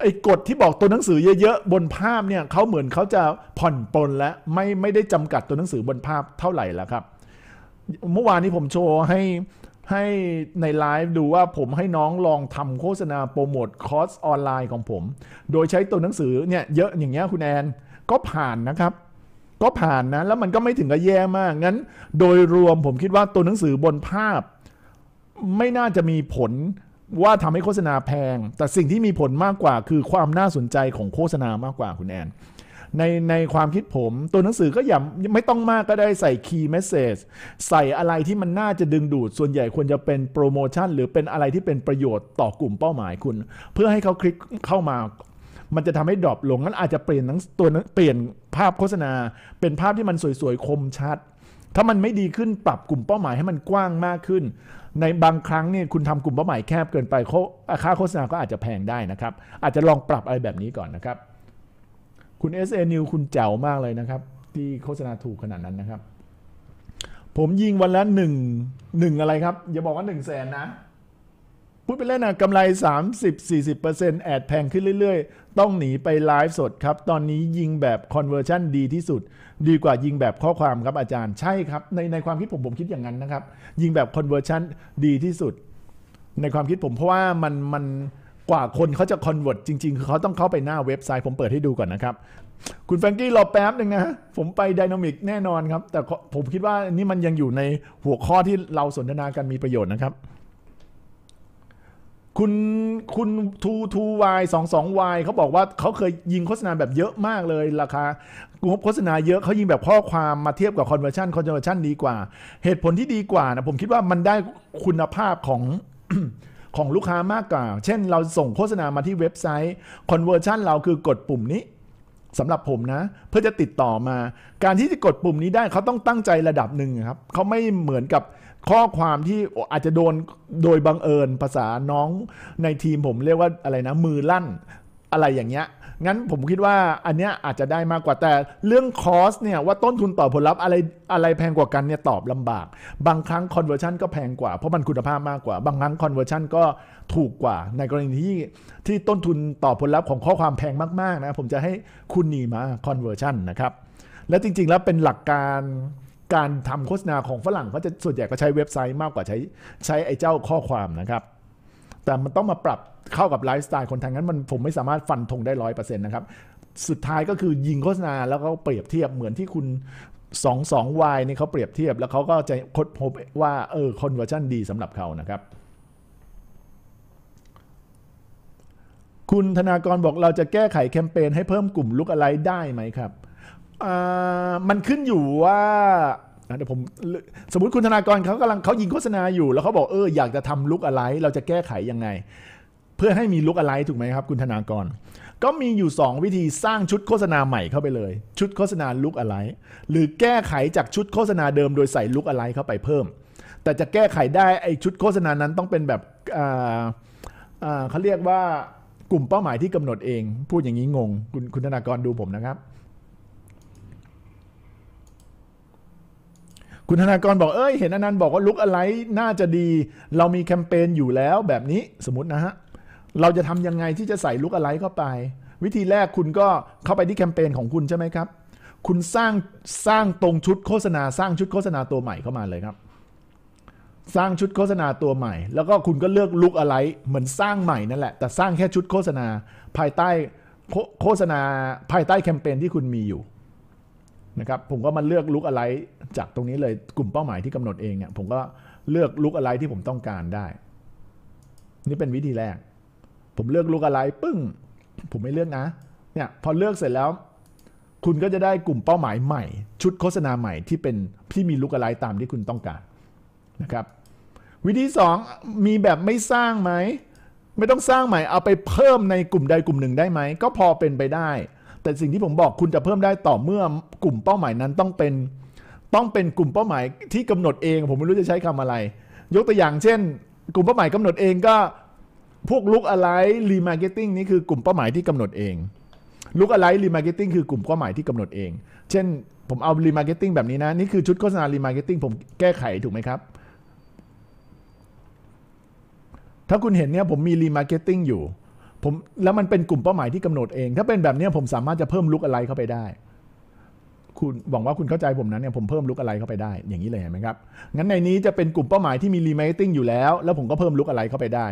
ไอ้กฎที่บอกตัวหนังสือเยอะๆบนภาพเนี่ยเขาเหมือนเขาจะผ่อนปลนและไม่ไม่ได้จำกัดตัวหนังสือบนภาพเท่าไหร่แล้วครับเมื่อวานนี้ผมโชว์ให้ให้ในไลฟ์ดูว่าผมให้น้องลองทำโฆษณาโปรโมทคอร์สออนไลน์ของผมโดยใช้ตัวหนังสือเนี่ยเยอะอย่างเงี้ยคุณแอนก็ผ่านนะครับก็ผ่านนะแล้วมันก็ไม่ถึงกับแย่มากงั้นโดยรวมผมคิดว่าตัวหนังสือบนภาพไม่น่าจะมีผลว่าทำให้โฆษณาแพงแต่สิ่งที่มีผลมากกว่าคือความน่าสนใจของโฆษณามากกว่าคุณแอนในในความคิดผมตัวหนังสือก็อย่าไม่ต้องมากก็ได้ใส่คีย์เมสเสจใส่อะไรที่มันน่าจะดึงดูดส่วนใหญ่ควรจะเป็นโปรโมชั่นหรือเป็นอะไรที่เป็นประโยชน์ต่อกลุ่มเป้าหมายคุณเพื่อให้เขาคลิกเข้ามามันจะทำให้ดรอปลงงั้นอาจจะเปลี่ยนตัวเปลี่ยนภาพโฆษณาเป็นภาพที่มันสวยๆคมชัดถ้ามันไม่ดีขึ้นปรับกลุ่มเป้าหมายให้มันกว้างมากขึ้นในบางครั้งเนี่ยคุณทำกลุ่มเป้าหมายแคบเกินไปค่าโฆษณาก็อาจจะแพงได้นะครับอาจจะลองปรับอะไรแบบนี้ก่อนนะครับคุณ เอส เอ New คุณแจ๋วมากเลยนะครับที่โฆษณาถูกขนาดนั้นนะครับผมยิงวันละหนึ่งหนึ่งอะไรครับอย่าบอกว่าหนึ่งแสนนะพูดไปแล้วนะกำไร สามสิบถึงสี่สิบเปอร์เซ็นต์ แอดแพงขึ้นเรื่อยๆต้องหนีไปไลฟ์สดครับตอนนี้ยิงแบบ Conversion ดีที่สุดดีกว่ายิงแบบข้อความครับอาจารย์ใช่ครับในในความคิดผมผมคิดอย่างนั้นนะครับยิงแบบ Conversion ดีที่สุดในความคิดผมเพราะว่ามันมันกว่าคนเขาจะ Convert จริงๆคือเขาต้องเข้าไปหน้าเว็บไซต์ผมเปิดให้ดูก่อนนะครับคุณแฟรงกี้รอแป๊บนึงนะผมไป Dynamic แน่นอนครับแต่ผมคิดว่านี่มันยังอยู่ในหัวข้อที่เราสนทนากันมีประโยชน์นะครับคุณคุณ ทู ทู วาย ทู ทู วาย เขาบอกว่าเขาเคยยิงโฆษณาแบบเยอะมากเลยราคากลุ่มโฆษณาเยอะเขายิงแบบข้อความมาเทียบกับ Conversion Conversion ดีกว่าเหตุผลที่ดีกว่านะผมคิดว่ามันได้คุณภาพของ ของลูกค้ามากกว่าเช่นเราส่งโฆษณามาที่เว็บไซต์ Conversion เราคือกดปุ่มนี้สำหรับผมนะเพื่อจะติดต่อมาการที่จะกดปุ่มนี้ได้เขาต้องตั้งใจระดับหนึ่งครับเขาไม่เหมือนกับข้อความที่อาจจะโดนโดยบังเอิญภาษาน้องในทีมผมเรียกว่าอะไรนะมือลั่นอะไรอย่างเงี้ยงั้นผมคิดว่าอันเนี้ยอาจจะได้มากกว่าแต่เรื่องคอสเนี่ยว่าต้นทุนต่อผลลัพธ์อะไรอะไรแพงกว่ากันเนี่ยตอบลำบากบางครั้งคอนเวอร์ชันก็แพงกว่าเพราะมันคุณภาพมากกว่าบางครั้งคอนเวอร์ชันก็ถูกกว่าในกรณีที่ที่ต้นทุนต่อผลลัพธ์ของข้อความแพงมากๆนะผมจะให้คุณหนีมาคอนเวอร์ชันนะครับและจริงๆแล้วเป็นหลักการการทำโฆษณาของฝรั่งเขาจะส่วนใหญ่ก็ใช้เว็บไซต์มากกว่าใช้ใช้ไอ้เจ้าข้อความนะครับแต่มันต้องมาปรับเข้ากับไลฟ์สไตล์คนทางนั้นมันผมไม่สามารถฟันธงได้ หนึ่งร้อยเปอร์เซ็นต์ นะครับสุดท้ายก็คือยิงโฆษณาแล้วก็เปรียบเทียบเหมือนที่คุณ ทู ทู วาย นี่เขาเปรียบเทียบแล้วเขาก็จะค้นพบว่าเออคอนเวอร์ชันดีสำหรับเขานะครับคุณธนากรบอกเราจะแก้ไขแคมเปญให้เพิ่มกลุ่มลุกอะไรได้ไหมครับมันขึ้นอยู่ว่าเดี๋ยวผมสมมติคุณธนากรเขากำลังเขายิงโฆษณาอยู่แล้วเขาบอกเอออยากจะทำลุกอะไรเราจะแก้ไขยังไงเพื่อให้มีลุกอะไรถูกไหมครับคุณธนากรก็มีอยู่สองวิธีสร้างชุดโฆษณาใหม่เข้าไปเลยชุดโฆษณาลุกอะไรหรือแก้ไขจากชุดโฆษณาเดิมโดยใส่ลุกอะไรเข้าไปเพิ่ม แต่จะแก้ไขได้ไอชุดโฆษณานั้นต้องเป็นแบบเขาเรียกว่ากลุ่มเป้าหมายที่กำหนดเองพูดอย่างนี้งงคุณคุณธนากรดูผมนะครับคุณธนากรบอกเอ้ยเห็นอนันต์บอกว่าลุคอะไรน่าจะดีเรามีแคมเปญอยู่แล้วแบบนี้สมมตินะฮะเราจะทำยังไงที่จะใส่ลุคอะไรเข้าไปวิธีแรกคุณก็เข้าไปที่แคมเปญของคุณใช่ไหมครับคุณสร้างสร้างตรงชุดโฆษณาสร้างชุดโฆษณาตัวใหม่เข้ามาเลยครับสร้างชุดโฆษณาตัวใหม่แล้วก็คุณก็เลือกลุคอะไรเหมือนสร้างใหม่นั่นแหละแต่สร้างแค่ชุดโฆษณาภายใต้โฆษณาภายใต้แคมเปญที่คุณมีอยู่นะครับผมก็มาเลือกลุคอะไรจากตรงนี้เลยกลุ่มเป้าหมายที่กำหนดเองเนี่ยผมก็เลือกลุคอะไรที่ผมต้องการได้นี่เป็นวิธีแรกผมเลือกลุคอะไรปึ้งผมไม่เลือกนะเนี่ยพอเลือกเสร็จแล้วคุณก็จะได้กลุ่มเป้าหมายใหม่ชุดโฆษณาใหม่ที่เป็นที่มีลุคอะไรตามที่คุณต้องการนะครับวิธีสองมีแบบไม่สร้างไหมไม่ต้องสร้างใหม่เอาไปเพิ่มในกลุ่มใดกลุ่มหนึ่งได้ไหมก็พอเป็นไปได้แต่สิ่งที่ผมบอกคุณจะเพิ่มได้ต่อเมื่อกลุ่มเป้าหมายนั้นต้องเป็นต้องเป็นกลุ่มเป้าหมายที่กำหนดเองผมไม่รู้จะใช้คำอะไรยกตัวอย่างเช่นกลุ่มเป้าหมายกำหนดเองก็พวกลุคอะไรรีมาร์เก็ตติ้งนี่คือกลุ่มเป้าหมายที่กำหนดเองลุคอะไรรีมาร์เก็ตติ้งคือกลุ่มเป้าหมายที่กำหนดเองเช่นผมเอารีมาร์เก็ตติ้งแบบนี้นะนี่คือชุดโฆษณารีมาร์เก็ตติ้งผมแก้ไขถูกไหมครับถ้าคุณเห็นเนี่ยผมมีรีมาร์เก็ตติ้งอยู่ผมแล้วมันเป็นกลุ่มเป้าหมายที่กำหนดเองถ้าเป็นแบบนี้ผมสามารถจะเพิ่มลุคอะไรเข้าไปได้คุณหวังว่าคุณเข้าใจผมนะเนี่ยผมเพิ่มลุคอะไรเข้าไปได้อย่างนี้เลยเห็นไหมครับงั้นในนี้จะเป็นกลุ่มเป้าหมายที่มีรีมาร์เก็ตติ้งอยู่แล้วแล้วผมก็เพิ่มลุคอะไรเข้าไปได้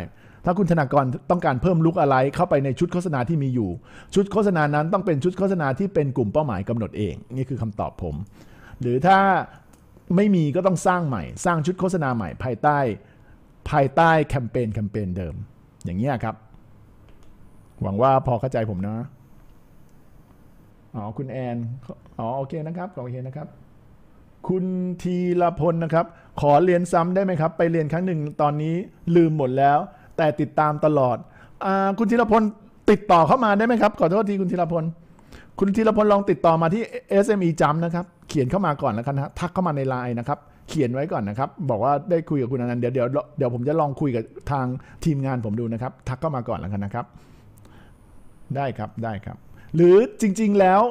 ถ้าคุณธนากรต้องการเพิ่มลุคอะไรเข้าไปในชุดโฆษณาที่มีอยู่ชุดโฆษณานั้นต้องเป็นชุดโฆษณาที่เป็นกลุ่มเป้าหมายกำหนดเองนี่คือคำตอบผมหรือถ้าไม่มีก็ต้องสร้างใหม่สร้างชุดโฆษณาใหม่ภายใต้ภายใต้แคมเปญแคมเปญเดิมอย่างนี้ครับหวังว่าพอเข้าใจผมนะอ๋อคุณแอนอ๋อโอเคนะครับโอเคนะครับคุณธีรพลนะครับขอเรียนซ้ำได้ไหมครับไปเรียนครั้งหนึ่งตอนนี้ลืมหมดแล้วแต่ติดตามตลอดอ่าคุณธีรพลติดต่อเข้ามาได้ไหมครับขอโทษทีคุณธีรพลคุณธีรพลลองติดต่อมาที่ เอส เอ็ม อี Jump นะครับเขียนเข้ามาก่อนแล้วกันนะทักเข้ามาในไลน์นะครับเขียนไว้ก่อนนะครับบอกว่าได้คุยกับคุณอนันต์เดี๋ยวเดี๋ยวเดี๋ยวผมจะลองคุยกับทางทีมงานผมดูนะครับทักเข้ามาก่อนแล้วกันนะครับได้ครับได้ครับหรือจริงๆแล้ว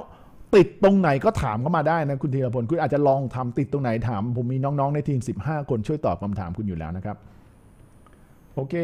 ติดตรงไหนก็ถามเข้ามาได้นะคุณธีรพลคุณอาจจะลองทำติดตรงไหนถามผมมีน้องๆในทีมสิบห้าคนช่วยตอบคำถามคุณอยู่แล้วนะครับโอเค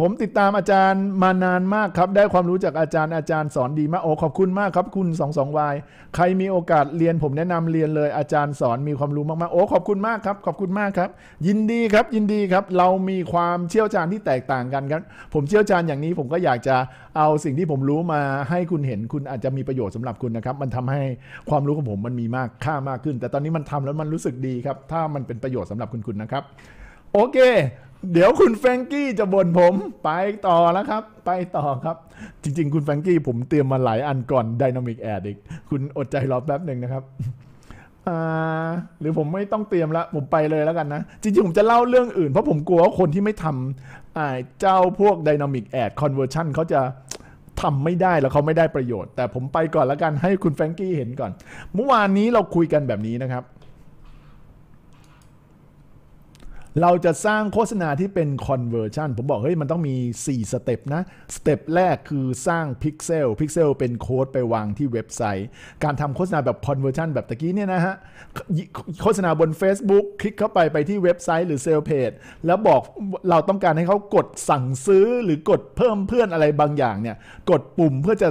ผมติดตามอาจารย์มานานมากครับได้ความรู้จากอาจารย์อาจารย์สอนดีมากโอ้ขอบคุณมากครับคุณสองสองวายใครมีโอกาสเรียนผมแนะนำเรียนเลยอาจารย์สอนมีความรู้มากๆโอ้ขอบคุณมากครับขอบคุณมากครับยินดีครับยินดีครับเรามีความเชี่ยวชาญที่แตกต่างกันครับผมเชี่ยวชาญอย่างนี้ผมก็อยากจะเอาสิ่งที่ผมรู้มาให้คุณเห็นคุณอาจจะมีประโยชน์สำหรับคุณนะครับมันทำให้ความรู้ของผมมันมีมากค่ามากขึ้นแต่ตอนนี้มันทำแล้วมันรู้สึกดีครับถ้ามันเป็นประโยชน์สำหรับคุณคุณนะครับโอเคเดี๋ยวคุณแฟรงกี้จะบ่นผมไปต่อแล้วครับไปต่อครับจริงๆคุณแฟรงกี้ผมเตรียมมาหลายอันก่อน Dynamic Ads อีกคุณอดใจรอแป๊บหนึ่งนะครับหรือผมไม่ต้องเตรียมละผมไปเลยแล้วกันนะจริงๆผมจะเล่าเรื่องอื่นเพราะผมกลัวว่าคนที่ไม่ทำเจ้าพวก Dynamic Ads Conversion เขาจะทำไม่ได้แล้วเขาไม่ได้ประโยชน์แต่ผมไปก่อนแล้วกันให้คุณแฟรงกี้เห็นก่อนเมื่อวานนี้เราคุยกันแบบนี้นะครับเราจะสร้างโฆษณาที่เป็น Conversion ผมบอกเฮ้ยมันต้องมีสี่สเต็ปนะสเต็ปแรกคือสร้างพิกเซลพิกเซลเป็นโค้ดไปวางที่เว็บไซต์การทำโฆษณาแบบ Conversion แบบตะกี้เนี่ยนะฮะโฆษณาบน Facebook คลิกเข้าไปไปที่เว็บไซต์หรือเซลเพจแล้วบอกเราต้องการให้เขากดสั่งซื้อหรือกดเพิ่มเพื่อนอะไรบางอย่างเนี่ยกดปุ่มเพื่อจะ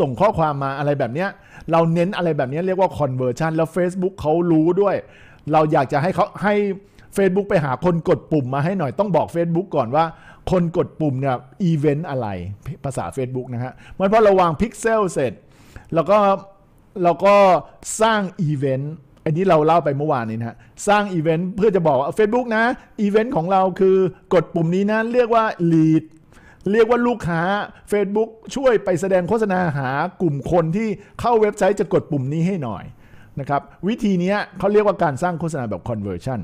ส่งข้อความมาอะไรแบบเนี้ยเราเน้นอะไรแบบนี้เรียกว่า Conversion แล้ว Facebook เขารู้ด้วยเราอยากจะให้เขาให้Facebook ไปหาคนกดปุ่มมาให้หน่อยต้องบอก Facebook ก่อนว่าคนกดปุ่มเนี่ยอีเวนต์อะไรภาษา Facebook นะฮะมันพอเราวางพิกเซลเสร็จแล้วก็เราก็สร้างอีเวนต์อันนี้เราเล่าไปเมื่อวานนี้นะฮะสร้างอีเวนต์เพื่อจะบอกว่า Facebook นะอีเวนต์ของเราคือกดปุ่มนี้นะเรียกว่า Lead เรียกว่าลูกค้า Facebook ช่วยไปแสดงโฆษณาหากลุ่มคนที่เข้าเว็บไซต์จะกดปุ่มนี้ให้หน่อยนะครับวิธีนี้เขาเรียกว่าการสร้างโฆษณาแบบ Conversion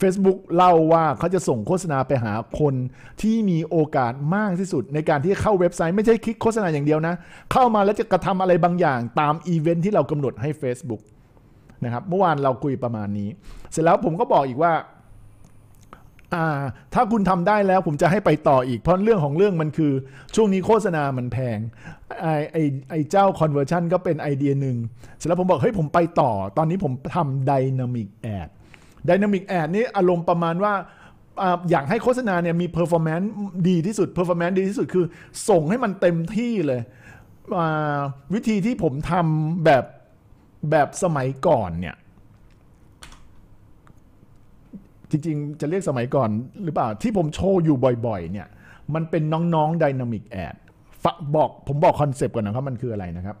Facebook เล่าว่าเขาจะส่งโฆษณาไปหาคนที่มีโอกาสมากที่สุดในการที่เข้าเว็บไซต์ไม่ใช่คลิกโฆษณาอย่างเดียวนะเข้ามาแล้วจะกระทำอะไรบางอย่างตามอีเวนท์ที่เรากำหนดให้ Facebook นะครับเมื่อวานเราคุยประมาณนี้เสร็จแล้วผมก็บอกอีกว่า อ่าถ้าคุณทำได้แล้วผมจะให้ไปต่ออีกเพราะเรื่องของเรื่องมันคือช่วงนี้โฆษณามันแพงไอไอไอเจ้า Conversion ก็เป็นไอเดียหนึ่งเสร็จแล้วผมบอกเฮ้ยผมไปต่อตอนนี้ผมทำ Dynamic Ad Dynamic Ad นี่อารมณ์ประมาณว่าอยากให้โฆษณาเนี่ยมี Performance ดีที่สุด Performance ดีที่สุดคือส่งให้มันเต็มที่เลยวิธีที่ผมทำแบบแบบสมัยก่อนเนี่ยจริงๆจะเรียกสมัยก่อนหรือเปล่าที่ผมโชว์อยู่บ่อยๆเนี่ยมันเป็นน้องๆ Dynamic Ad บอกผมบอกคอนเซปต์ก่อนนะครับมันคืออะไรนะครับ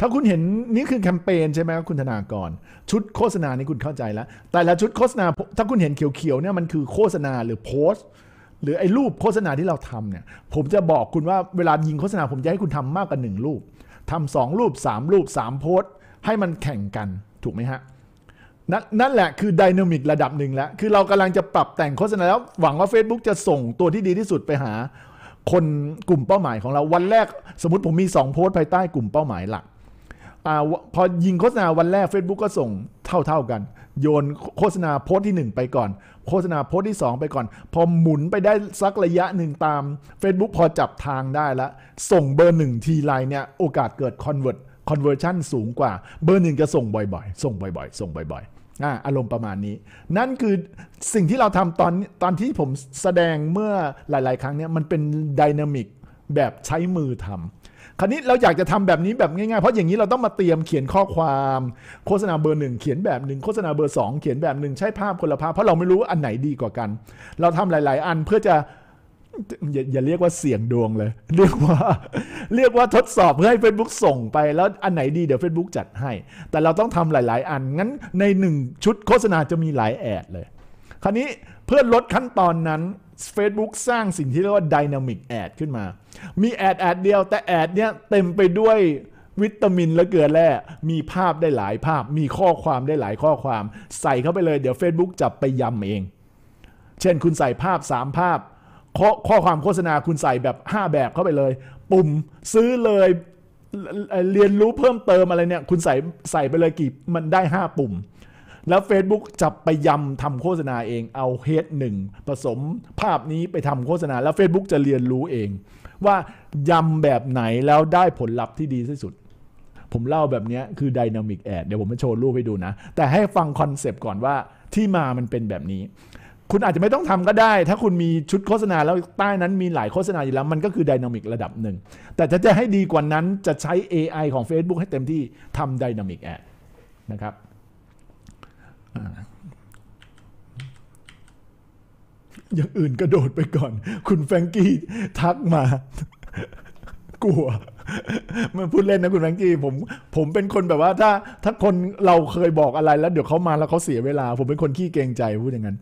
ถ้าคุณเห็นนี่คือแคมเปญใช่ไหมครับคุณธนากรชุดโฆษณานี่คุณเข้าใจแล้วแต่ละชุดโฆษณาถ้าคุณเห็นเขียวๆเนี่ยมันคือโฆษณาหรือโพสหรือไอ้รูปโฆษณาที่เราทำเนี่ยผมจะบอกคุณว่าเวลายิงโฆษณาผมจะให้คุณทำมากกว่าหนึ่งรูปทำสองรูปสามรูปสามโพสให้มันแข่งกันถูกไหมฮะนั่นนั่นแหละคือไดนามิกระดับหนึ่งแล้วคือเรากำลังจะปรับแต่งโฆษณาแล้วหวังว่า Facebook จะส่งตัวที่ดีที่สุดไปหาคนกลุ่มเป้าหมายของเราวันแรกสมมติผมมีสองโพสภายใต้กลุ่มเป้าหมายหลักพอยิงโฆษณาวันแรก Facebook ก็ส่งเท่าๆกันโยนโฆษณาโพสที่หนึ่งไปก่อนโฆษณาโพสที่สองไปก่อนพอหมุนไปได้สักระยะหนึ่งตาม Facebook พอจับทางได้แล้วส่งเบอร์หนึ่งทีไรเนี่ยโอกาสเกิด Convert Conversion สูงกว่าเบอร์หนึ่งจะส่งบ่อยๆส่งบ่อยๆส่งบ่อยๆ อ, อารมณ์ประมาณนี้นั่นคือสิ่งที่เราทำตอนตอนที่ผมแสดงเมื่อหลายๆครั้งเนี่ยมันเป็นไดนามิกแบบใช้มือทำคราวนี้เราอยากจะทำแบบนี้แบบง่ายๆเพราะอย่างนี้เราต้องมาเตรียมเขียนข้อความโฆษณาเบอร์หนึ่งเขียนแบบหนึ่งโฆษณาเบอร์สองเขียนแบบหนึ่งใช้ภาพคนละภาพเพราะเราไม่รู้อันไหนดีกว่ากันเราทำหลายๆอันเพื่อจะอย่า, อย่าเรียกว่าเสี่ยงดวงเลยเรียกว่าเรียกว่าทดสอบเพื่อให้ Facebook ส่งไปแล้วอันไหนดีเดี๋ยว Facebook จัดให้แต่เราต้องทำหลายๆอันงั้นในหนึ่งชุดโฆษณาจะมีหลายแอดเลยคราวนี้เพื่อลดขั้นตอนนั้น Facebook สร้างสิ่งที่เรียกว่า Dynamic Ad ขึ้นมามีแอดแอดเดียวแต่แอดเนี้ยเต็มไปด้วยวิตามินและเกลือแร่มีภาพได้หลายภาพมีข้อความได้หลายข้อความใส่เข้าไปเลยเดี๋ยว Facebook จับไปยำเองเช่นคุณใส่ภาพสามภาพข้อ, ข้อความโฆษณาคุณใส่แบบห้าแบบเข้าไปเลยปุ่มซื้อเลยเรียนรู้เพิ่มเติมอะไรเนี่ยคุณใส่ใส่ไปเลยกี่มันได้ห้าปุ่มแล้ว Facebook จับไปยำทำโฆษณาเองเอาเฮดหนึ่งผสมภาพนี้ไปทำโฆษณาแล้ว Facebook จะเรียนรู้เองว่ายำแบบไหนแล้วได้ผลลัพธ์ที่ดีที่สุดผมเล่าแบบนี้คือ Dynamic Ad เดี๋ยวผมจะโชว์รูปให้ดูนะแต่ให้ฟังคอนเซปต์ก่อนว่าที่มามันเป็นแบบนี้คุณอาจจะไม่ต้องทำก็ได้ถ้าคุณมีชุดโฆษณาแล้วใต้นั้นมีหลายโฆษณาอยู่แล้วมันก็คือไดนามิกระดับหนึ่งแต่จะจะให้ดีกว่านั้นจะใช้ เอ ไอ ของ Facebook ให้เต็มที่ทำไดนามิกแอดนะครับอย่างอื่นกระโดดไปก่อนคุณแฟรงกี้ทักมากลัวมันพูดเล่นนะคุณแฟรงกี้ผมผมเป็นคนแบบว่าถ้าถ้าคนเราเคยบอกอะไรแล้วเดี๋ยวเขามาแล้วเขาเสียเวลาผมเป็นคนขี้เกรงใจพูดอย่างนั้น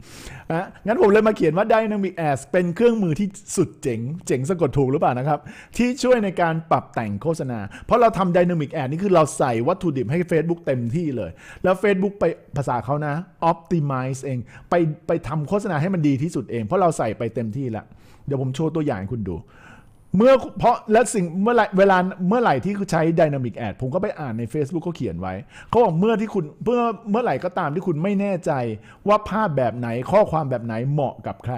อ่ะงั้นผมเลยมาเขียนว่า Dynamic Ads เป็นเครื่องมือที่สุดเจ๋งเจ๋งสะกดถูกหรือเปล่านะครับที่ช่วยในการปรับแต่งโฆษณาเพราะเราทำ Dynamic Ads นี่คือเราใส่วัตถุดิบให้ Facebook เต็มที่เลยแล้ว Facebook ไปภาษาเขานะ Optimize เองไปไปทำโฆษณาให้มันดีที่สุดเองเพราะเราใส่ไปเต็มที่ละเดี๋ยวผมโชว์ตัวอย่างให้คุณดูเมื่อเพราะและสิ่งเมื่อไหร่เวลาเมื่อไหร่ที่คุณใช้ Dynamic Ad ผมก็ไปอ่านใน Facebook เขาเขียนไว้เขาบอกเมื่อที่คุณเมื่อเมื่อไหร่ก็ตามที่คุณไม่แน่ใจว่าภาพแบบไหนข้อความแบบไหนเหมาะกับใคร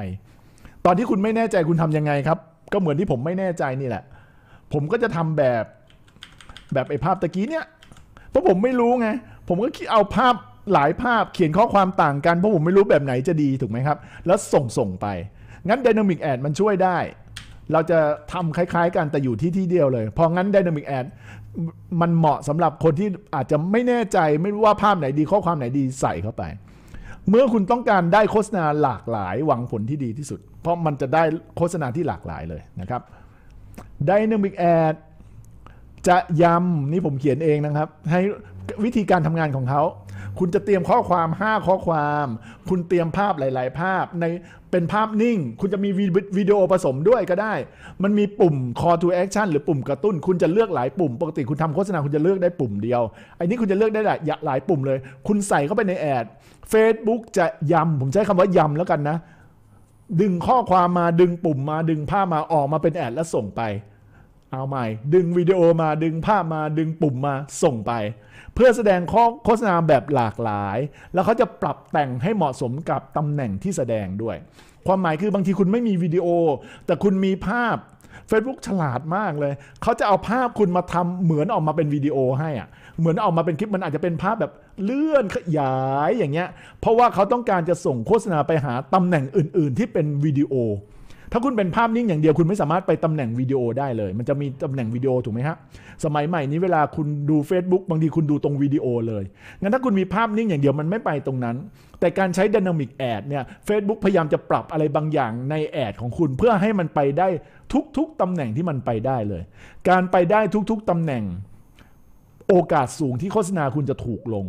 ตอนที่คุณไม่แน่ใจคุณทำยังไงครับก็เหมือนที่ผมไม่แน่ใจนี่แหละผมก็จะทำแบบแบบไอ้ภาพตะกี้เนี่ยเพราะผมไม่รู้ไงผมก็เอาภาพหลายภาพเขียนข้อความต่างกันเพราะผมไม่รู้แบบไหนจะดีถูกไหมครับแล้วส่งส่งไปงั้น Dynamic Ad มันช่วยได้เราจะทำคล้ายๆกันแต่อยู่ที่ที่เดียวเลยเพราะงั้น Dynamic Ad มันเหมาะสำหรับคนที่อาจจะไม่แน่ใจไม่รู้ว่าภาพไหนดีข้อความไหนดีใส่เข้าไปเมื่อคุณต้องการได้โฆษณาหลากหลายหวังผลที่ดีที่สุดเพราะมันจะได้โฆษณาที่หลากหลายเลยนะครับ Dynamic Ad จะย้ำนี่ผมเขียนเองนะครับให้วิธีการทำงานของเขาคุณจะเตรียมข้อความห้าข้อความคุณเตรียมภาพหลายๆภาพในเป็นภาพนิ่งคุณจะมีวิดีโอผสมด้วยก็ได้มันมีปุ่ม call to action หรือปุ่มกระตุ้นคุณจะเลือกหลายปุ่มปกติคุณทำโฆษณาคุณจะเลือกได้ปุ่มเดียวไอ้นี่คุณจะเลือกได้หลายหลายปุ่มเลยคุณใส่เข้าไปในแอด Facebook จะยำผมใช้คำว่ายำแล้วกันนะดึงข้อความมาดึงปุ่มมาดึงภาพมาออกมาเป็นแอดแล้วส่งไป เอาใหม่ดึงวิดีโอมาดึงภาพมาดึงปุ่มมาส่งไปเพื่อแสดงข้อโฆษณาแบบหลากหลายแล้วเขาจะปรับแต่งให้เหมาะสมกับตำแหน่งที่แสดงด้วยความหมายคือบางทีคุณไม่มีวิดีโอแต่คุณมีภาพ Facebook ฉลาดมากเลยเขาจะเอาภาพคุณมาทำเหมือนออกมาเป็นวิดีโอให้อ่ะเหมือนออกมาเป็นคลิปมันอาจจะเป็นภาพแบบเลื่อนขยายอย่างเงี้ยเพราะว่าเขาต้องการจะส่งโฆษณาไปหาตำแหน่งอื่นๆที่เป็นวิดีโอถ้าคุณเป็นภาพนิ่งอย่างเดียวคุณไม่สามารถไปตำแหน่งวิดีโอได้เลยมันจะมีตำแหน่งวิดีโอถูกไหมฮะสมัยใหม่นี้เวลาคุณดู Facebook บางทีคุณดูตรงวิดีโอเลยงั้นถ้าคุณมีภาพนิ่งอย่างเดียวมันไม่ไปตรงนั้นแต่การใช้ Dynamic Ad เนี่ย Facebook พยายามจะปรับอะไรบางอย่างในแอดของคุณเพื่อให้มันไปได้ทุกๆตำแหน่งที่มันไปได้เลยการไปได้ทุกๆตำแหน่งโอกาสสูงที่โฆษณาคุณจะถูกลง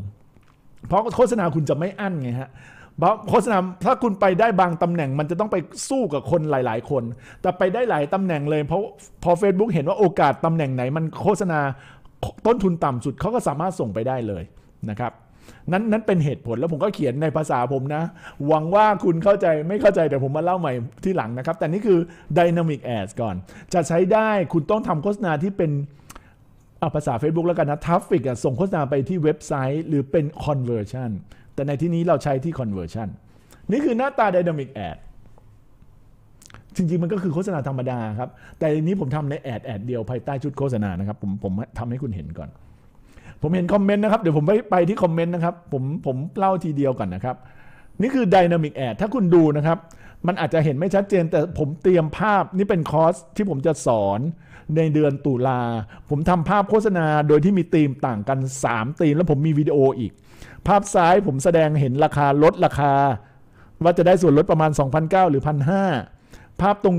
เพราะโฆษณาคุณจะไม่อั้นไงฮะโฆษณาถ้าคุณไปได้บางตำแหน่งมันจะต้องไปสู้กับคนหลายๆคนแต่ไปได้หลายตำแหน่งเลยเพราะพอ Facebook เห็นว่าโอกาสตำแหน่งไหนมันโฆษณาต้นทุนต่ำสุดเขาก็สามารถส่งไปได้เลยนะครับนั้นนั้นเป็นเหตุผลแล้วผมก็เขียนในภาษาผมนะหวังว่าคุณเข้าใจไม่เข้าใจแต่ผมมาเล่าใหม่ที่หลังนะครับแต่นี่คือ Dynamic Ads ก่อนจะใช้ได้คุณต้องทำโฆษณาที่เป็นเอาภาษา Facebook แล้วกันนะทราฟฟิกส่งโฆษณาไปที่เว็บไซต์หรือเป็น Conversionแต่ในที่นี้เราใช้ที่ Conversion นี่คือหน้าตา Dynamic Ad จริงๆมันก็คือโฆษณาธรรมดาครับแต่อันนี้ผมทำในแอดแอดเดียวภายใต้ชุดโฆษณานะครับผมผมทำให้คุณเห็นก่อนผมเห็นคอมเมนต์นะครับเดี๋ยวผมไปไปที่คอมเมนต์นะครับผมผมเล่าทีเดียวก่อนนะครับนี่คือ Dynamic Ad ถ้าคุณดูนะครับมันอาจจะเห็นไม่ชัดเจนแต่ผมเตรียมภาพนี่เป็นคอร์สที่ผมจะสอนในเดือนตุลาผมทำภาพโฆษณาโดยที่มีธีมต่างกันสามธีมแล้วผมมีวิดีโออีกภาพซ้ายผมแสดงเห็นราคาลดราคาว่าจะได้ส่วนลดประมาณ สองพันเก้าร้อย หรือ หนึ่งพันห้าร้อย ภาพตรง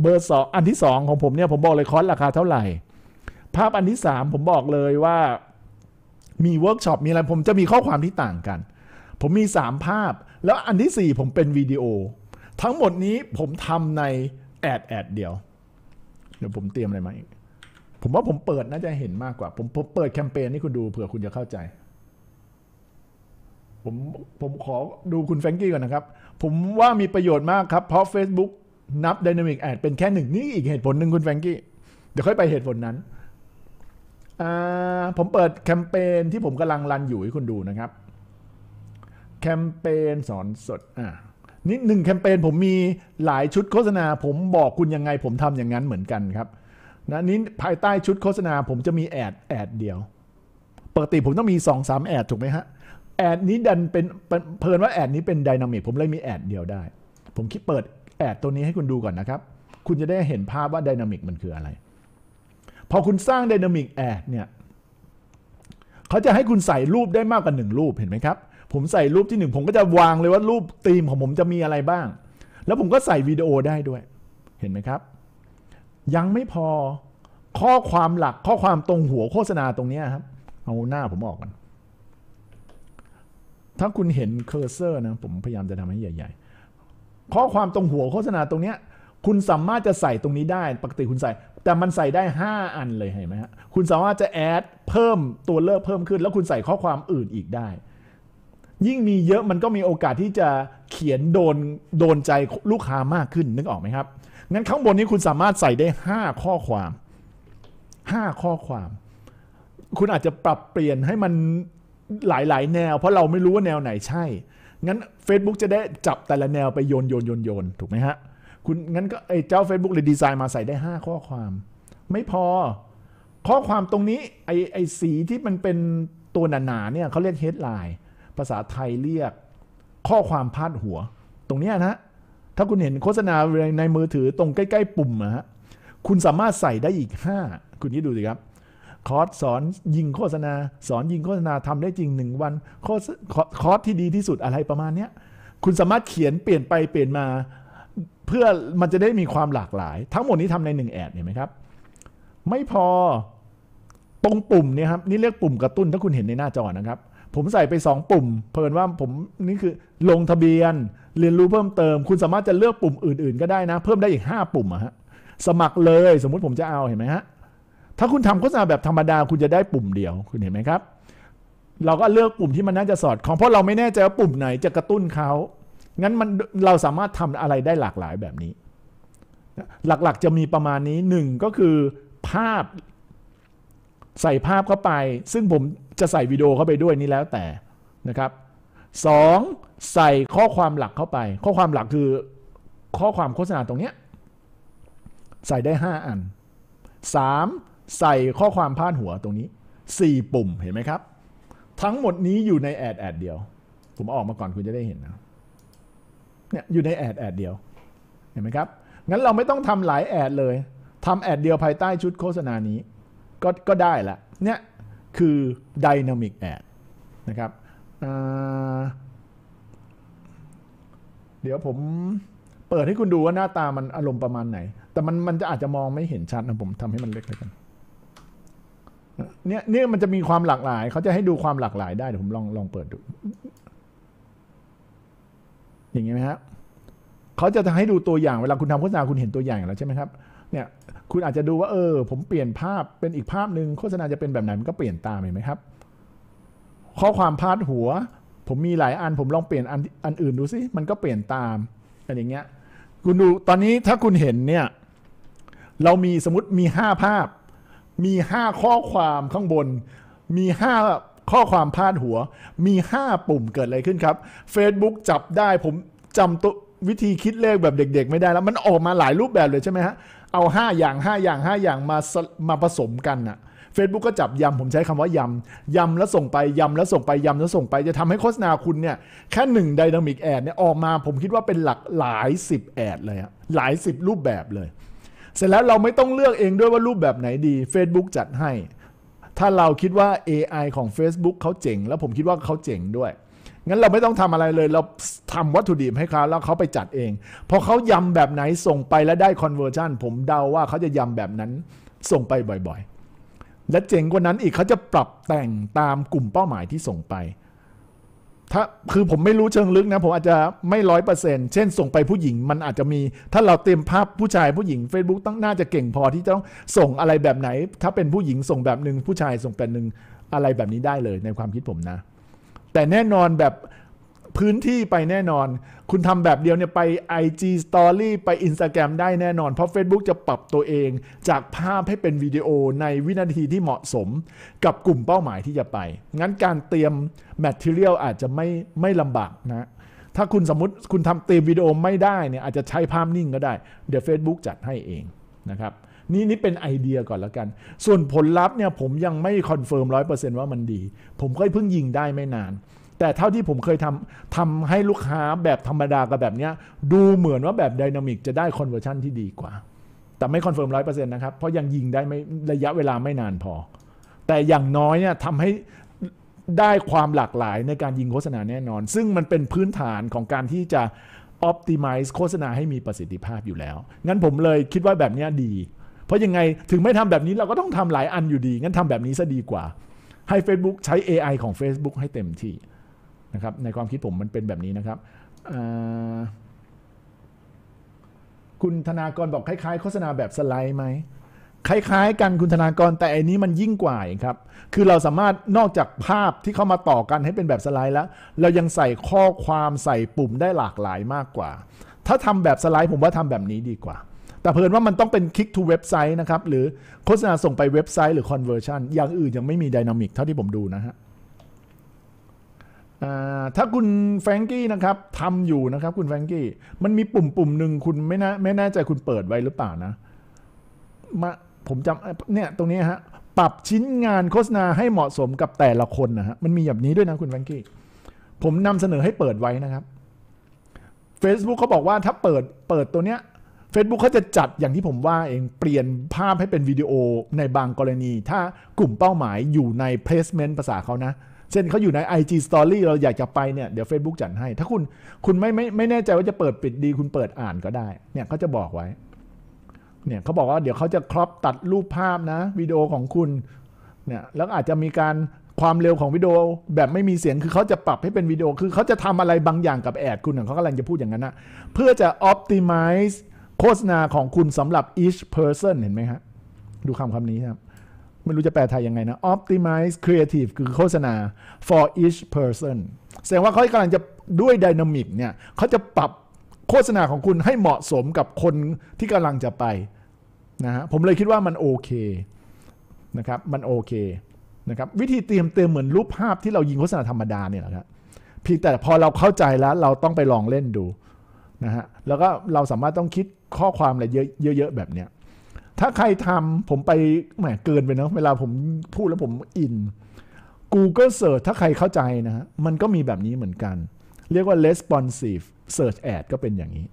เบอร์สองอันที่สองของผมเนี่ยผมบอกเลยคอร์สราคาเท่าไหร่ภาพอันที่สามผมบอกเลยว่ามีเวิร์กช็อปมีอะไรผมจะมีข้อความที่ต่างกันผมมีสามภาพแล้วอันที่สี่ผมเป็นวิดีโอทั้งหมดนี้ผมทำในแอดแอดเดียวเดี๋ยวผมเตรียมอะไรมาอีกผมว่าผมเปิดน่าจะเห็นมากกว่าผมผมเปิดแคมเปญนี่คุณดูเผื่อคุณจะเข้าใจผมผมขอดูคุณแฟรงกี้ก่อนนะครับผมว่ามีประโยชน์มากครับเพราะ Facebook นับ Dynamic Ad เป็นแค่หนึ่งนี่อีกเหตุผลหนึ่งคุณแฟรงกี้เดี๋ยวค่อยไปเหตุผลนั้นผมเปิดแคมเปญที่ผมกำลังรันอยู่ให้คุณดูนะครับแคมเปญสอนสดอ่ะนี่หนึ่งแคมเปญผมมีหลายชุดโฆษณาผมบอกคุณยังไงผมทำอย่างนั้นเหมือนกันครับนะนี้ภายใต้ชุดโฆษณาผมจะมีแอดแอดเดียวปกติผมต้องมี สองถึงสาม แอดถูกไหมฮะแอดนี้ดันเป็นเพลินว่าแอดนี้เป็นไดนามิกผมเลยมีแอดเดียวได้ผมคิดเปิดแอดตัวนี้ให้คุณดูก่อนนะครับคุณจะได้เห็นภาพว่าไดนามิกมันคืออะไรพอคุณสร้างไดนามิกแอดเนี่ยเขาจะให้คุณใส่รูปได้มากกว่าหนึ่งรูปเห็นไหมครับผมใส่รูปที่หนึ่งผมก็จะวางเลยว่ารูปธีมของผมจะมีอะไรบ้างแล้วผมก็ใส่วิดีโอได้ด้วยเห็นไหมครับยังไม่พอข้อความหลักข้อความตรงหัวโฆษณาตรงนี้ครับเอาหน้าผมออกก่อนถ้าคุณเห็นเคอร์เซอร์นะผมพยายามจะทำให้ใหญ่ๆข้อความตรงหัวโฆษณาตรงนี้คุณสามารถจะใส่ตรงนี้ได้ปกติคุณใส่แต่มันใส่ได้ห้าอันเลยเห็นไหมฮะคุณสามารถจะแอดเพิ่มตัวเลือกเพิ่มขึ้นแล้วคุณใส่ข้อความอื่นอีกได้ยิ่งมีเยอะมันก็มีโอกาสที่จะเขียนโดนโดนใจลูกค้ามากขึ้นนึกออกไหมครับงั้นข้างบนนี้คุณสามารถใส่ได้ห้าข้อความห้าข้อความคุณอาจจะปรับเปลี่ยนให้มันหลายๆแนวเพราะเราไม่รู้ว่าแนวไหนใช่งั้น Facebook จะได้จับแต่ละแนวไปโยนโยนโยนโยนถูกไหมฮะคุณงั้นก็ไอ้เจ้า Facebook เลยดีไซน์มาใส่ได้ห้าข้อความไม่พอข้อความตรงนี้ไอ้ไอ้สีที่มันเป็นตัวหนาๆเนี่ยเขาเรียก Headline ภาษาไทยเรียกข้อความพาดหัวตรงนี้นะถ้าคุณเห็นโฆษณาในมือถือตรงใกล้ๆปุ่มนะฮะคุณสามารถใส่ได้อีกห้าคุณนี่ดูสิครับคอร์สสอนยิงโฆษณาสอนยิงโฆษณาทำได้จริงหนึ่งวันคอร์สคอร์สที่ดีที่สุดอะไรประมาณนี้คุณสามารถเขียนเปลี่ยนไปเปลี่ยนมาเพื่อมันจะได้มีความหลากหลายทั้งหมดนี้ทำในหนึ่งแอดเห็นไหมครับไม่พอตรงปุ่มเนี่ยครับนี่เรียกปุ่มกระตุ้นถ้าคุณเห็นในหน้าจอนะครับผมใส่ไปสองปุ่มเพิ่นว่าผมนี่คือลงทะเบียนเรียนรู้เพิ่มเติมคุณสามารถจะเลือกปุ่มอื่นๆก็ได้นะเพิ่มได้อีกห้าปุ่มอะฮะสมัครเลยสมมุติผมจะเอาเห็นไหมฮะถ้าคุณทำโฆษณาแบบธรรมดาคุณจะได้ปุ่มเดียวคุณเห็นไหมครับเราก็เลือกปุ่มที่มันน่าจะสอดคล้องเพราะเราไม่แน่ใจว่าปุ่มไหนจะกระตุ้นเขางั้นมันเราสามารถทำอะไรได้หลากหลายแบบนี้หลักๆจะมีประมาณนี้หนึ่งก็คือ ภาพใส่ภาพเข้าไปซึ่งผมจะใส่วิดีโอเข้าไปด้วยนี่แล้วแต่นะครับสองใส่ข้อความหลักเข้าไปข้อความหลักคือข้อความโฆษณาตรงเนี้ยใส่ได้ห้าอันสามใส่ข้อความพาดหัวตรงนี้สี่ปุ่มเห็นไหมครับทั้งหมดนี้อยู่ในแอดแอดเดียวผมออกมาก่อนคุณจะได้เห็นนะเนี่ยอยู่ในแอดแอดเดียวเห็นไหมครับงั้นเราไม่ต้องทำหลายแอดเลยทำแอดเดียวภายใต้ชุดโฆษณานี้ก็ก็ได้ละเนี่ยคือ Dynamic Ad นะครับเดี๋ยวผมเปิดให้คุณดูว่าหน้าตามันอารมณ์ประมาณไหนแต่มันมันจะอาจจะมองไม่เห็นชัดนะผมทำให้มันเล็กเลยกันเนี่ยเนี่ยมันจะมีความหลากหลายเขาจะให้ดูความหลากหลายได้เดี๋ยวผมลองลองเปิดดูอย่างนี้ไหมครับเขาจะให้ดูตัวอย่างเวลาคุณทำโฆษณาคุณเห็นตัวอย่างแล้วใช่ไหมครับเนี่ยคุณอาจจะดูว่าเออผมเปลี่ยนภาพเป็นอีกภาพหนึ่งโฆษณาจะเป็นแบบไหนมันก็เปลี่ยนตามเห็นไหมครับข้อความพาดหัวผมมีหลายอันผมลองเปลี่ยนอันอันอื่นดูสิมันก็เปลี่ยนตามอะไรอย่างเงี้ยคุณดูตอนนี้ถ้าคุณเห็นเนี่ยเรามีสมมติมีห้าภาพมีห้าข้อความข้างบนมีห้าข้อความพาดหัวมีห้าปุ่มเกิดอะไรขึ้นครับ Facebook จับได้ผมจำตัววิธีคิดเลขแบบเด็กๆไม่ได้แล้วมันออกมาหลายรูปแบบเลยใช่ไหมฮะเอาห้าอย่างห้าอย่างห้าอย่างมามาผสมกันน่ะ Facebook ก็จับยำผมใช้คำว่ายำยำแล้วส่งไปยำแล้วส่งไปยำแล้วส่งไปจะทำให้โฆษณาคุณเนี่ยแค่หนึ่ง Dynamic Ad เนี่ยออกมาผมคิดว่าเป็นหลักหลายสิบแอดเลยฮะหลายสิบรูปแบบเลยเสร็จแล้วเราไม่ต้องเลือกเองด้วยว่ารูปแบบไหนดี Facebook จัดให้ถ้าเราคิดว่า เอ ไอ ของ Facebook เขาเจ๋งแล้วผมคิดว่าเขาเจ๋งด้วยงั้นเราไม่ต้องทำอะไรเลยเราทำวัตถุดิบให้เขาแล้วเขาไปจัดเองพอเขายำแบบไหนส่งไปแล้วได้ Conversion ผมเดาว่าเขาจะยำแบบนั้นส่งไปบ่อยๆและเจ๋งกว่านั้นอีกเขาจะปรับแต่งตามกลุ่มเป้าหมายที่ส่งไปถ้าคือผมไม่รู้เชิงลึกนะผมอาจจะไม่ร้อยเปอร์เซ็นต์เช่นส่งไปผู้หญิงมันอาจจะมีถ้าเราเตรียมภาพผู้ชายผู้หญิง Facebook ต้องน่าจะเก่งพอที่จะต้องส่งอะไรแบบไหนถ้าเป็นผู้หญิงส่งแบบหนึ่งผู้ชายส่งแบบหนึ่งอะไรแบบนี้ได้เลยในความคิดผมนะแต่แน่นอนแบบพื้นที่ไปแน่นอนคุณทำแบบเดียวเนี่ยไป ไอ จี Story ไป Instagram ได้แน่นอนเพราะ Facebook จะปรับตัวเองจากภาพให้เป็นวิดีโอในวินาทีที่เหมาะสมกับกลุ่มเป้าหมายที่จะไปงั้นการเตรียม Material อาจจะไม่ไม่ลำบากนะถ้าคุณสมมุติคุณทำเตรียมวิดีโอไม่ได้เนี่ยอาจจะใช้ภาพนิ่งก็ได้เดี๋ยว Facebook จัดให้เองนะครับนี่นี่เป็นไอเดียก่อนแล้วกันส่วนผลลัพธ์เนี่ยผมยังไม่คอนเฟิร์ม ร้อยเปอร์เซ็นต์ ว่ามันดีผมก็เพิ่งยิงได้ไม่นานแต่เท่าที่ผมเคยทำทำให้ลูกค้าแบบธรรมดากับแบบเนี้ยดูเหมือนว่าแบบไดนามิกจะได้คอนเวอร์ชันที่ดีกว่าแต่ไม่คอนเฟิร์ม ร้อยเปอร์เซ็นต์ นะครับเพราะยังยิงได้ไม่ระยะเวลาไม่นานพอแต่อย่างน้อยเนี่ยทำให้ได้ความหลากหลายในการยิงโฆษณาแน่นอนซึ่งมันเป็นพื้นฐานของการที่จะออพติไมซ์โฆษณาให้มีประสิทธิภาพอยู่แล้วงั้นผมเลยคิดว่าแบบเนี้ยดีเพราะยังไงถึงไม่ทำแบบนี้เราก็ต้องทำหลายอันอยู่ดีงั้นทำแบบนี้ซะดีกว่าให้ Facebook ใช้ เอ ไอ ของ Facebook ให้เต็มที่นะครับในความคิดผมมันเป็นแบบนี้นะครับคุณธนากรบอกคล้ายๆโฆษณาแบบสไลด์ไหมคล้ายๆกันคุณธนากรแต่อันนี้มันยิ่งกว่าครับคือเราสามารถนอกจากภาพที่เข้ามาต่อกันให้เป็นแบบสไลด์แล้วเรายังใส่ข้อความใส่ปุ่มได้หลากหลายมากกว่าถ้าทำแบบสไลด์ผมว่าทำแบบนี้ดีกว่าแต่เพิ่นว่ามันต้องเป็นคลิก to เว็บไซต์นะครับหรือโฆษณาส่งไปเว็บไซต์หรือ Conversion อย่างอื่นยังไม่มี Dynamic เท่าที่ผมดูนะฮะถ้าคุณแฟรงกี้นะครับทำอยู่นะครับคุณแฟรงกี้มันมีปุ่มปุ่มหนึ่งคุณไม่น่าไม่แน่ใจคุณเปิดไว้หรือเปล่านะมาผมจำเนี่ยตรงนี้ฮะปรับชิ้นงานโฆษณาให้เหมาะสมกับแต่ละคนนะฮะมันมีแบบนี้ด้วยนะคุณแฟรงกี้ผมนำเสนอให้เปิดไว้นะครับ Facebook เขาบอกว่าถ้าเปิดเปิดตัวเนี้ยFacebook เขาจะจัดอย่างที่ผมว่าเองเปลี่ยนภาพให้เป็นวิดีโอในบางกรณีถ้ากลุ่มเป้าหมายอยู่ใน placement ภาษาเขานะเช่นเขาอยู่ใน ไอ จี Story เราอยากจะไปเนี่ยเดี๋ยว Facebook จัดให้ถ้าคุณคุณไม่ไม่ไม่แน่ใจว่าจะเปิดปิดดีคุณเปิดอ่านก็ได้เนี่ยเขาจะบอกไว้เนี่ยเขาบอกว่าเดี๋ยวเขาจะครอปตัดรูปภาพนะวิดีโอของคุณเนี่ยแล้วอาจจะมีการความเร็วของวิดีโอแบบไม่มีเสียงคือเขาจะปรับให้เป็นวิดีโอคือเขาจะทำอะไรบางอย่างกับแอดคุณเขากำลังจะพูดอย่างนั้นนะเพื่อจะ optimizeโฆษณาของคุณสำหรับ each person เห็นไหมครับดูคำคำนี้ครับไม่รู้จะแปลไทยยังไงนะ optimize creative คือโฆษณา for each person แสดงว่าเขากำลังจะด้วย Dynamic เนี่ยเขาจะปรับโฆษณาของคุณให้เหมาะสมกับคนที่กำลังจะไป นะฮะผมเลยคิดว่ามันโอเคนะครับมันโอเคนะครับวิธีเตรียมเติมเหมือนรูปภาพที่เรายิงโฆษณาธรรมดาเนี่ยแหละครับเพียงแต่พอเราเข้าใจแล้วเราต้องไปลองเล่นดูนะฮะแล้วก็เราสามารถต้องคิดข้อความอะไรเยอะๆแบบเนี้ยถ้าใครทำผมไปแหมเกินไปนะเวลาผมพูดแล้วผมอิน Google Search ถ้าใครเข้าใจนะฮะมันก็มีแบบนี้เหมือนกันเรียกว่า responsive search ad ก็เป็นอย่างนี้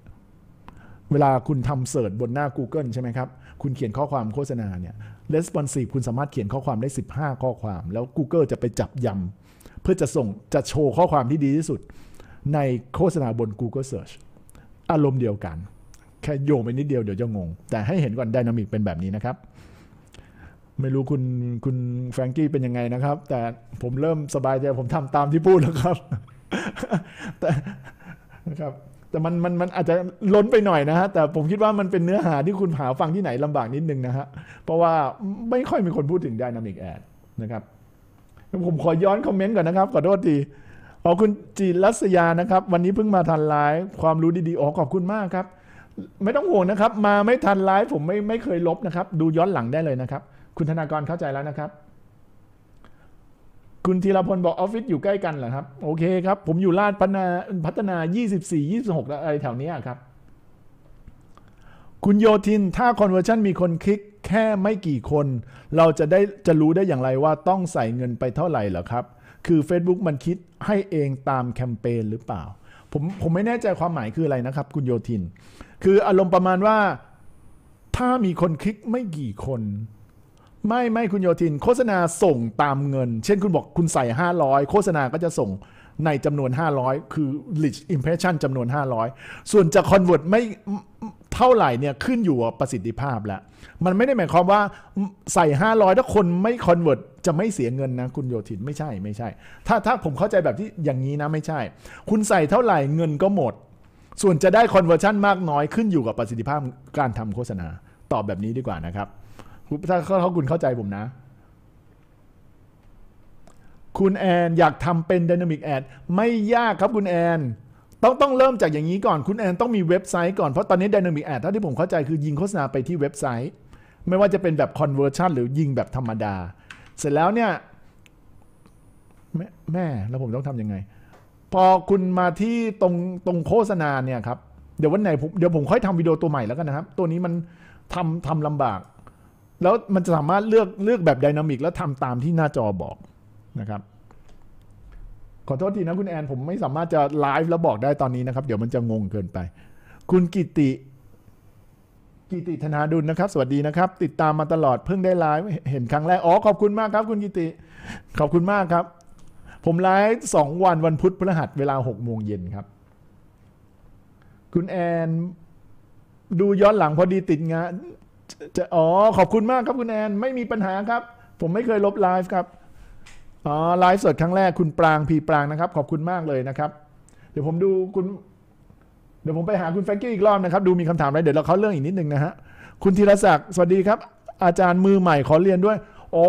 เวลาคุณทำ Search บนหน้า Google ใช่ไหมครับคุณเขียนข้อความโฆษณาเนี่ย responsive คุณสามารถเขียนข้อความได้สิบห้าข้อความแล้ว Google จะไปจับยำเพื่อจะส่งจะโชว์ข้อความที่ดีที่สุดในโฆษณาบน Google Search อารมณ์เดียวกันแค่โยงไปนิดเดียวเดี๋ยวจะงงแต่ให้เห็นก่อนไดนามิกเป็นแบบนี้นะครับไม่รู้คุณคุณแฟรงกี้เป็นยังไงนะครับแต่ผมเริ่มสบายใจผมทำตามที่พูดแล้วครับแต่นะครับแต่มันมันมันอาจจะล้นไปหน่อยนะฮะแต่ผมคิดว่ามันเป็นเนื้อหาที่คุณหาฟังที่ไหนลำบากนิดนึงนะฮะเพราะว่าไม่ค่อยมีคนพูดถึง Dynamic Ad นะครับผมขอย้อนคอมเมนต์ก่อนนะครับขอโทษทีขอบคุณจีรัศยานะครับวันนี้เพิ่งมาทันไลฟ์ความรู้ดีๆอ๋อขอบคุณมากครับไม่ต้องห่วงนะครับมาไม่ทันไลฟ์ผมไม่ไม่เคยลบนะครับดูย้อนหลังได้เลยนะครับคุณธนากรเข้าใจแล้วนะครับคุณธีรพลบอกออฟฟิศอยู่ใกล้กันเหรอครับโอเคครับผมอยู่ลาดพัฒนายี่สิบสี่ ยี่สิบหกอะไรแถวนี้ครับคุณโยทินถ้า Conversion มีคนคลิกแค่ไม่กี่คนเราจะได้จะรู้ได้อย่างไรว่าต้องใส่เงินไปเท่าไหร่เหรอครับคือ Facebook มันคิดให้เองตามแคมเปญหรือเปล่าผมผมไม่แน่ใจความหมายคืออะไรนะครับคุณโยทินคืออารมณ์ประมาณว่าถ้ามีคนคลิกไม่กี่คนไม่ไม่คุณโยทินโฆษณาส่งตามเงินเช่นคุณบอกคุณใส่ห้าร้อยโฆษณาก็จะส่งในจำนวนห้าร้อยคือ reach impression จำนวนห้าร้อยส่วนจะ convert ไม่เท่าไหร่เนี่ยขึ้นอยู่กับประสิทธิภาพแล้วมันไม่ได้หมายความว่าใส่ห้าร้อยถ้าคนไม่ convert จะไม่เสียเงินนะคุณโยทินไม่ใช่ไม่ใช่ถ้าถ้าผมเข้าใจแบบที่อย่างนี้นะไม่ใช่คุณใส่เท่าไหร่เงินก็หมดส่วนจะได้ conversion มากน้อยขึ้นอยู่กับประสิทธิภาพการทำโฆษณาตอบแบบนี้ดีกว่านะครับถ้าเขาคุณเข้าใจผมนะคุณแอนอยากทำเป็น Dynamic Ad ไม่ยากครับคุณแอนต้องต้องเริ่มจากอย่างนี้ก่อนคุณแอนต้องมีเว็บไซต์ก่อนเพราะตอนนี้ Dynamic Ad เท่าที่ผมเข้าใจคือยิงโฆษณาไปที่เว็บไซต์ไม่ว่าจะเป็นแบบ Conversion หรือยิงแบบธรรมดาเสร็จแล้วเนี่ยแม่แม่แล้วผมต้องทำยังไงพอคุณมาที่ตรงตรงโฆษณาเนี่ยครับเดี๋ยววันไหนผมเดี๋ยวผมค่อยทำวิดีโอตัวใหม่แล้วกันนะครับตัวนี้มันทำทำลำบากแล้วมันจะสามารถเลือกเลือกแบบไดนามิกแล้วทำตามที่หน้าจอบอกนะครับขอโทษทีนะคุณแอนผมไม่สามารถจะไลฟ์แล้วบอกได้ตอนนี้นะครับเดี๋ยวมันจะงงเกินไปคุณกิติกิติธนาดุลนะครับสวัสดีนะครับติดตามมาตลอดเพิ่งได้ไลฟ์เห็นครั้งแรกอ๋อขอบคุณมากครับคุณกิติขอบคุณมากครับผมไลฟ์สองวันวันพุธพฤหัสเวลาหกโมงเย็นครับคุณแอนดูย้อนหลังพอดีติดงานจะอ๋อขอบคุณมากครับคุณแอนไม่มีปัญหาครับผมไม่เคยลบไลฟ์ครับอ๋อไลฟ์สดครั้งแรกคุณปรางพีปรางนะครับขอบคุณมากเลยนะครับเดี๋ยวผมดูคุณเดี๋ยวผมไปหาคุณแฟรงกี้อีกรอบนะครับดูมีคำถามอะไรเดี๋ยวเราเข้าเรื่องอีกนิดนึงนะฮะคุณธีรศักดิ์สวัสดีครับอาจารย์มือใหม่ขอเรียนด้วยอ๋อ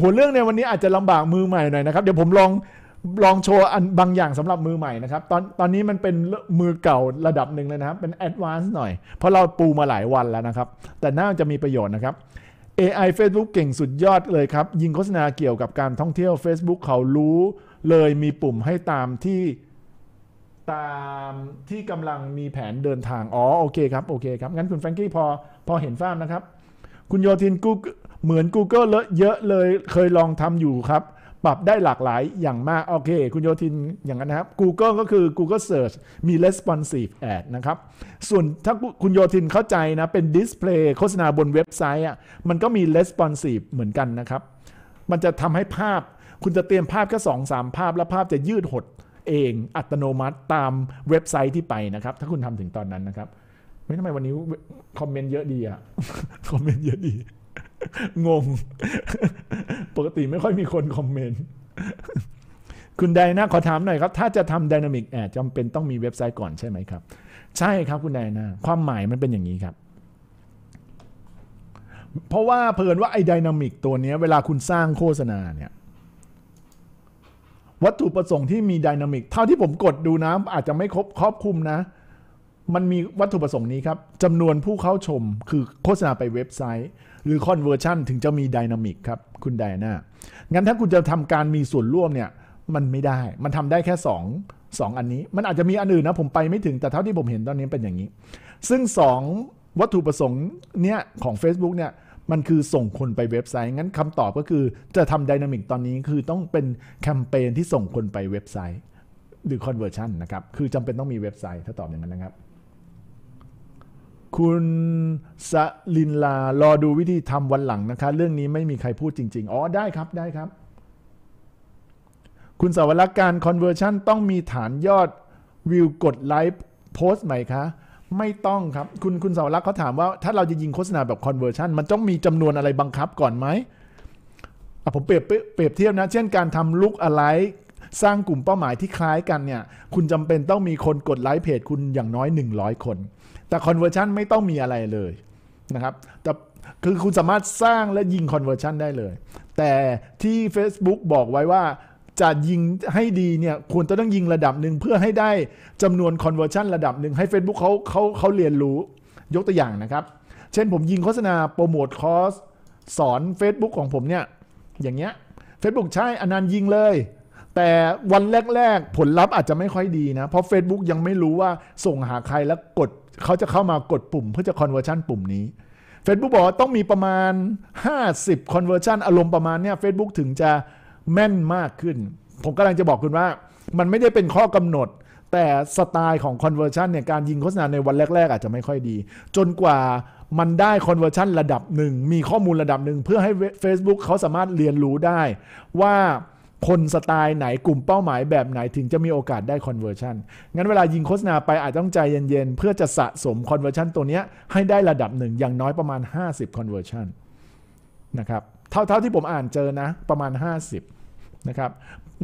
หัวเรื่องในวันนี้อาจจะลำบากมือใหม่หน่อยนะครับเดี๋ยวผมลองลองโชว์อันบางอย่างสำหรับมือใหม่นะครับตอนตอนนี้มันเป็นมือเก่าระดับหนึ่งเลยนะครับเป็นแอดวานซ์หน่อยเพราะเราปูมาหลายวันแล้วนะครับแต่น่าจะมีประโยชน์นะครับ เอ ไอ Facebook เก่งสุดยอดเลยครับยิงโฆษณาเกี่ยวกับการท่องเที่ยว Facebook เขารู้เลยมีปุ่มให้ตามที่ตามที่กำลังมีแผนเดินทางอ๋อโอเคครับโอเคครับงั้นคุณแฟรงกี้พอพอเห็นภาพนะครับคุณโยทินกูเหมือน Google เลอะเยอะเลยเคยลองทำอยู่ครับปรับได้หลากหลายอย่างมากโอเคคุณโยทินอย่างนั้นนะครับ Google ก็คือ Google Search มี responsive ad นะครับส่วนถ้าคุณโยทินเข้าใจนะเป็น display โฆษณาบนเว็บไซต์อ่ะมันก็มี responsive เหมือนกันนะครับมันจะทำให้ภาพคุณจะเตรียมภาพแค่ สอง สาม ภาพแล้วภาพจะยืดหดเองอัตโนมัติตามเว็บไซต์ที่ไปนะครับถ้าคุณทำถึงตอนนั้นนะครับไม่ทำไมวันนี้คอมเมนต์เยอะดีอ่ะคอมเมนต์เยอะดีงงปกติไม่ค่อยมีคนคอมเมนต์คุณไดนาขอถามหน่อยครับถ้าจะทำ Dynamic Ad จำเป็นต้องมีเว็บไซต์ก่อนใช่ไหมครับใช่ครับคุณไดนาความหมายมันเป็นอย่างนี้ครับเพราะว่าเผอิญว่าไอ้ Dynamic ตัวนี้เวลาคุณสร้างโฆษณาเนี่ยวัตถุประสงค์ที่มี Dynamic เท่าที่ผมกดดูนะอาจจะไม่ครอบคลุมนะ มันมีวัตถุประสงค์นี้ครับจำนวนผู้เข้าชมคือโฆษณาไปเว็บไซต์หรือ Conversion ถึงจะมี Dynamic ครับคุณไดอาน่างั้นถ้าคุณจะทำการมีส่วนร่วมเนี่ยมันไม่ได้มันทำได้แค่สอง สองอันนี้มันอาจจะมีอันอื่นนะผมไปไม่ถึงแต่เท่าที่ผมเห็นตอนนี้เป็นอย่างนี้ซึ่งสองวัตถุประสงค์เนี่ยของ Facebook เนี่ยมันคือส่งคนไปเว็บไซต์งั้นคำตอบก็คือจะทำ Dynamic ตอนนี้คือต้องเป็นแคมเปญที่ส่งคนไปเว็บไซต์หรือ Conversion นะครับคือจำเป็นต้องมีเว็บไซต์ถ้าตอบอย่างนั้นนะครับคุณสลินลารอดูวิธีทำวันหลังนะคะเรื่องนี้ไม่มีใครพูดจริงๆอ๋อได้ครับได้ครับคุณสวรักษ์การ Conversion ต้องมีฐานยอดวิวกดไลค์โพสต์ไหมคะไม่ต้องครับคุณคุณสวรักษ์เขาถามว่าถ้าเราจะยิงโฆษณาแบบ Conversion มันต้องมีจำนวนอะไรบังคับก่อนไหมผมเปรียบเปรียบเทียบนะเช่นการทำ Look Alikeสร้างกลุ่มเป้าหมายที่คล้ายกันเนี่ยคุณจำเป็นต้องมีคนกดไลค์เพจคุณอย่างน้อยหนึ่งร้อยคนแต่ Conversion ไม่ต้องมีอะไรเลยนะครับแต่คือคุณสามารถสร้างและยิง Conversion ได้เลยแต่ที่ Facebook บอกไว้ว่าจะยิงให้ดีเนี่ยควรจะต้องยิงระดับหนึ่งเพื่อให้ได้จำนวน Conversion ระดับหนึ่งให้ Facebook เขาเขาเขาเรียนรู้ยกตัวอย่างนะครับเช่นผมยิงโฆษณาโปรโมทคอร์สสอน Facebook ของผมเนี่ยอย่างเงี้ย Facebook ใช้อนันต์ยิงเลยแต่วันแรกๆผลลัพธ์อาจจะไม่ค่อยดีนะเพราะ Facebook ยังไม่รู้ว่าส่งหาใครแล้วกดเขาจะเข้ามากดปุ่มเพื่อจะ Conversion ปุ่มนี้ Facebook บอกว่าต้องมีประมาณห้าสิบ Conversion อารมณ์ประมาณเนี้ย Facebook ถึงจะแม่นมากขึ้นผมกำลังจะบอกคุณว่ามันไม่ได้เป็นข้อกำหนดแต่สไตล์ของ Conversion เนี่ยการยิงโฆษณาในวันแรกๆอาจจะไม่ค่อยดีจนกว่ามันได้ Conversion ระดับหนึ่งมีข้อมูลระดับหนึ่งเพื่อให้ Facebook เขาสามารถเรียนรู้ได้ว่าคนสไตล์ไหนกลุ่มเป้าหมายแบบไหนถึงจะมีโอกาสได้ Conversion งั้นเวลายิงโฆษณาไปอาจต้องใจเย็นๆเพื่อจะสะสม Conversion ตัวนี้ให้ได้ระดับหนึ่งอย่างน้อยประมาณห้าสิบ Conversion นะครับเท่าๆที่ผมอ่านเจอนะประมาณห้าสิบนะครับ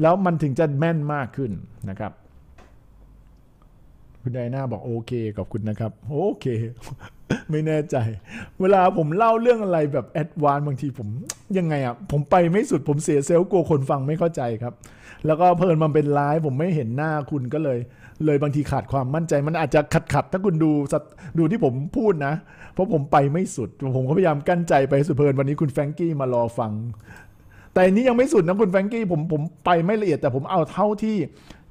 แล้วมันถึงจะแม่นมากขึ้นนะครับคุณไดน่าบอกโอเคขอบคุณนะครับโอเคไม่แน่ใจเวลาผมเล่าเรื่องอะไรแบบแอดวานซ์บางทีผมยังไงอ่ะผมไปไม่สุดผมเสียเซลล์กลัวคนฟังไม่เข้าใจครับแล้วก็เพลินมันเป็นไลฟ์ผมไม่เห็นหน้าคุณก็เลยเลยบางทีขาดความมั่นใจมันอาจจะขัดขัดถ้าคุณดูดูที่ผมพูดนะเพราะผมไปไม่สุดผมก็พยายามกั้นใจไปสุดเพลินวันนี้คุณแฟรงกี้มารอฟังแต่นี้ยังไม่สุดนะคุณแฟรงกี้ผมผมไปไม่ละเอียดแต่ผมเอาเท่าที่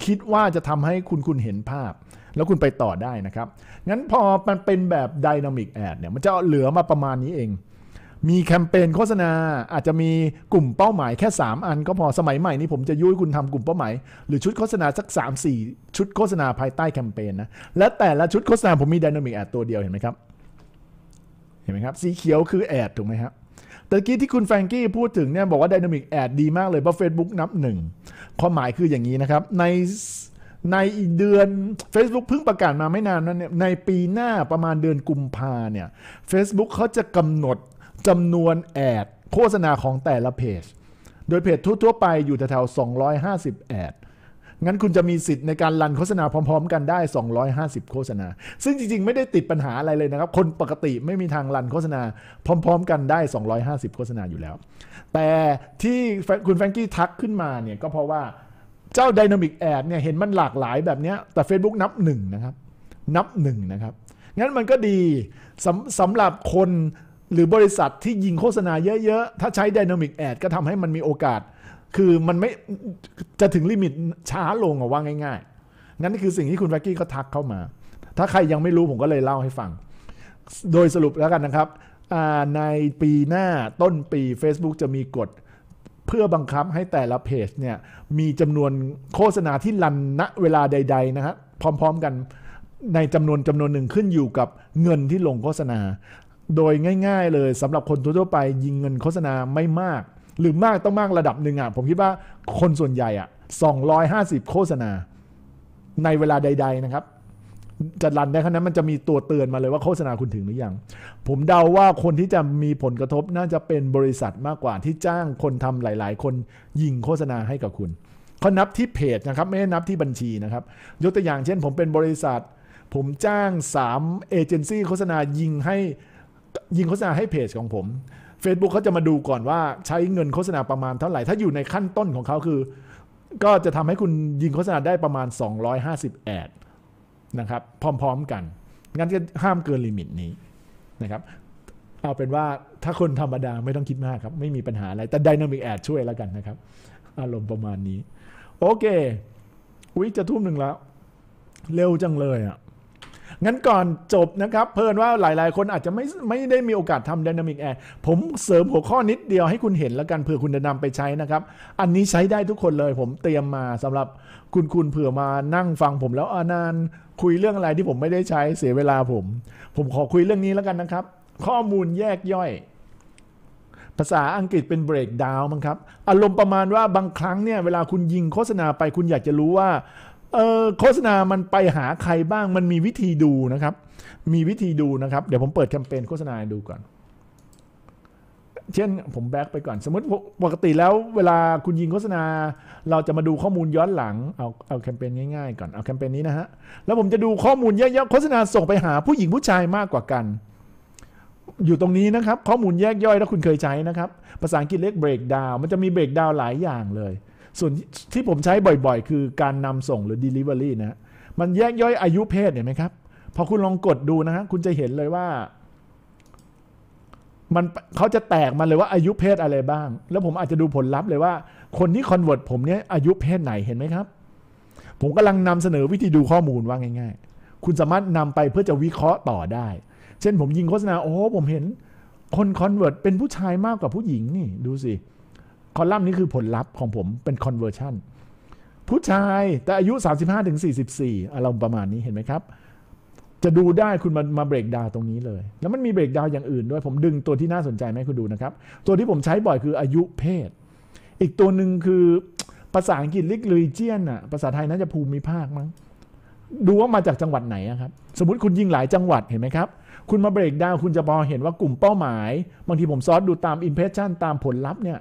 คิดว่าจะทำให้คุณคุณเห็นภาพแล้วคุณไปต่อได้นะครับงั้นพอมันเป็นแบบ Dynamic Ad เนี่ยมันจะเหลือมาประมาณนี้เองมีแคมเปญโฆษณาอาจจะมีกลุ่มเป้าหมายแค่สามอันก็พอสมัยใหม่นี้ผมจะยุ้ยคุณทำกลุ่มเป้าหมายหรือชุดโฆษณาสัก สาม สี่ ชุดโฆษณาภายใต้แคมเปญนะและแต่ละชุดโฆษณาผมมี Dynamic Ad ตัวเดียวเห็นไหมครับเห็นไหมครับสีเขียวคือ Ad ถูกไหมครับตะกี้ที่คุณแฟรงกี้พูดถึงเนี่ยบอกว่า Dynamic Ad ดีมากเลยเพราะ Facebook นับหนึ่งความหมายคืออย่างนี้นะครับในในอีกเดือน Facebook เพิ่งประกาศมาไม่นานนั้นเนี่ยในปีหน้าประมาณเดือนกุมภาเนี่ย Facebook เขาจะกำหนดจำนวนแอดโฆษณาของแต่ละเพจโดยเพจทั่วๆไปอยู่แถวๆสองร้อยห้าสิบแอดงั้นคุณจะมีสิทธิ์ในการรันโฆษณาพร้อมๆกันได้สองร้อยห้าสิบโฆษณาซึ่งจริงๆไม่ได้ติดปัญหาอะไรเลยนะครับคนปกติไม่มีทางรันโฆษณาพร้อมๆกันได้สองร้อยห้าสิบโฆษณาอยู่แล้วแต่ที่คุณแฟรงกี้ทักขึ้นมาเนี่ยก็เพราะว่าเจ้า Dynamic Ad เนี่ยเห็นมันหลากหลายแบบนี้แต่ Facebook นับหนึ่งนะครับนับหนึ่งนะครับงั้นมันก็ดีสำสำหรับคนหรือบริษัทที่ยิงโฆษณาเยอะๆถ้าใช้ Dynamic Ad ก็ทำให้มันมีโอกาสคือมันไม่จะถึงลิมิตช้าลงอะว่าง่ายๆงั้นคือสิ่งที่คุณแฟกกี้เขาทักเข้ามาถ้าใครยังไม่รู้ผมก็เลยเล่าให้ฟังโดยสรุปแล้วกันนะครับในปีหน้าต้นปี Facebook จะมีกฎเพื่อบังคับให้แต่ละเพจเนี่ยมีจำนวนโฆษณาที่รันณเวลาใดๆนะฮะพร้อมๆกันในจำนวนจำนวนหนึ่งขึ้นอยู่กับเงินที่ลงโฆษณาโดยง่ายๆเลยสำหรับคนทั่วๆไปยิงเงินโฆษณาไม่มากหรือมากต้องมากระดับหนึ่งอ่ะผมคิดว่าคนส่วนใหญ่อ่ะสองร้อยห้าสิบโฆษณาในเวลาใดๆนะครับจะรันได้ขนาดนั้นมันจะมีตัวเตือนมาเลยว่าโฆษณาคุณถึงหรือยังผมเดาว่าคนที่จะมีผลกระทบน่าจะเป็นบริษัทมากกว่าที่จ้างคนทำหลายๆคนยิงโฆษณาให้กับคุณเขานับที่เพจนะครับไม่ได้นับที่บัญชีนะครับยกตัวอย่างเช่นผมเป็นบริษัทผมจ้างสามเอเจนซี่โฆษณายิงให้ยิงโฆษณาให้เพจของผม Facebook เขาจะมาดูก่อนว่าใช้เงินโฆษณาประมาณเท่าไหร่ถ้าอยู่ในขั้นต้นของเขาคือก็จะทำให้คุณยิงโฆษณาได้ประมาณสองร้อยห้าสิบแอดนะครับพร้อมๆกัน งั้นก็ห้ามเกินลิมิตนี้นะครับเอาเป็นว่าถ้าคนธรรมดาไม่ต้องคิดมากครับไม่มีปัญหาอะไรแต่ Dynamic Ad ช่วยแล้วกันนะครับอารมณ์ประมาณนี้โอเคอุ๊ยจะทุ่มหนึ่งแล้วเร็วจังเลยอ่ะงั้นก่อนจบนะครับเพิ่นว่าหลายๆคนอาจจะไม่ไม่ได้มีโอกาสทำ Dynamic Ad ผมเสริมหัวข้อนิดเดียวให้คุณเห็นแล้วกันเผื่อคุณจะนำไปใช้นะครับอันนี้ใช้ได้ทุกคนเลยผมเตรียมมาสำหรับคุณคุณเผื่อมานั่งฟังผมแล้วนานคุยเรื่องอะไรที่ผมไม่ได้ใช้เสียเวลาผมผมขอคุยเรื่องนี้แล้วกันนะครับข้อมูลแยกย่อยภาษาอังกฤษเป็น breakdown มั้งครับอารมณ์ประมาณว่าบางครั้งเนี่ยเวลาคุณยิงโฆษณาไปคุณอยากจะรู้ว่าเออโฆษณามันไปหาใครบ้างมันมีวิธีดูนะครับมีวิธีดูนะครับเดี๋ยวผมเปิดแคมเปญโฆษณาดูก่อนเช่นผมแบ็กไปก่อนสมมติปกติแล้วเวลาคุณยิงโฆษณาเราจะมาดูข้อมูลย้อนหลังเอาเอาแคมเปญง่ายๆก่อนเอาแคมเปญนี้นะฮะแล้วผมจะดูข้อมูลเยอะๆโฆษณาส่งไปหาผู้หญิงผู้ชายมากกว่ากันอยู่ตรงนี้นะครับข้อมูลแยกย่อยถ้าคุณเคยใช้นะครับภาษาอังกฤษเรียก breakdown มันจะมี breakdown หลายอย่างเลยส่วนที่ผมใช้บ่อยๆคือการนำส่งหรือ delivery นะมันแยกย่อยอายุเพศเห็นไหมครับพอคุณลองกดดูนะฮะคุณจะเห็นเลยว่ามันเขาจะแตกมาเลยว่าอายุเพศอะไรบ้างแล้วผมอาจจะดูผลลัพธ์เลยว่าคนที่ convert ผมเนี่ยอายุเพศไหนเห็นไหมครับผมกำลังนำเสนอวิธีดูข้อมูลว่าง่ายๆคุณสามารถนำไปเพื่อจะวิเคราะห์ต่อได้เช่นผมยิงโฆษณาโอ้ผมเห็นคน convert เป็นผู้ชายมากกว่าผู้หญิงนี่ดูสิคอลัมน์นี้คือผลลัพธ์ของผมเป็น conversion ผู้ชายแต่อายุ สามสิบห้าถึงสี่สิบสี่ อารมณ์ประมาณนี้เห็นไหมครับจะดูได้คุณมามาเบรกดาวตรงนี้เลยแล้วมันมีเบรกดาวอย่างอื่นด้วยผมดึงตัวที่น่าสนใจไหมคุณดูนะครับตัวที่ผมใช้บ่อยคืออายุเพศอีกตัวหนึ่งคือภาษาอังกฤษเรียก region อ่ะภาษาไทยน่าจะภูมิภาคมั้งดูว่ามาจากจังหวัดไหนครับสมมติคุณยิงหลายจังหวัดเห็นไหมครับคุณมาเบรกดาวคุณจะพอเห็นว่ากลุ่มเป้าหมายบางทีผมซอสดูตาม impression ตามผลลัพธ์เนี่ย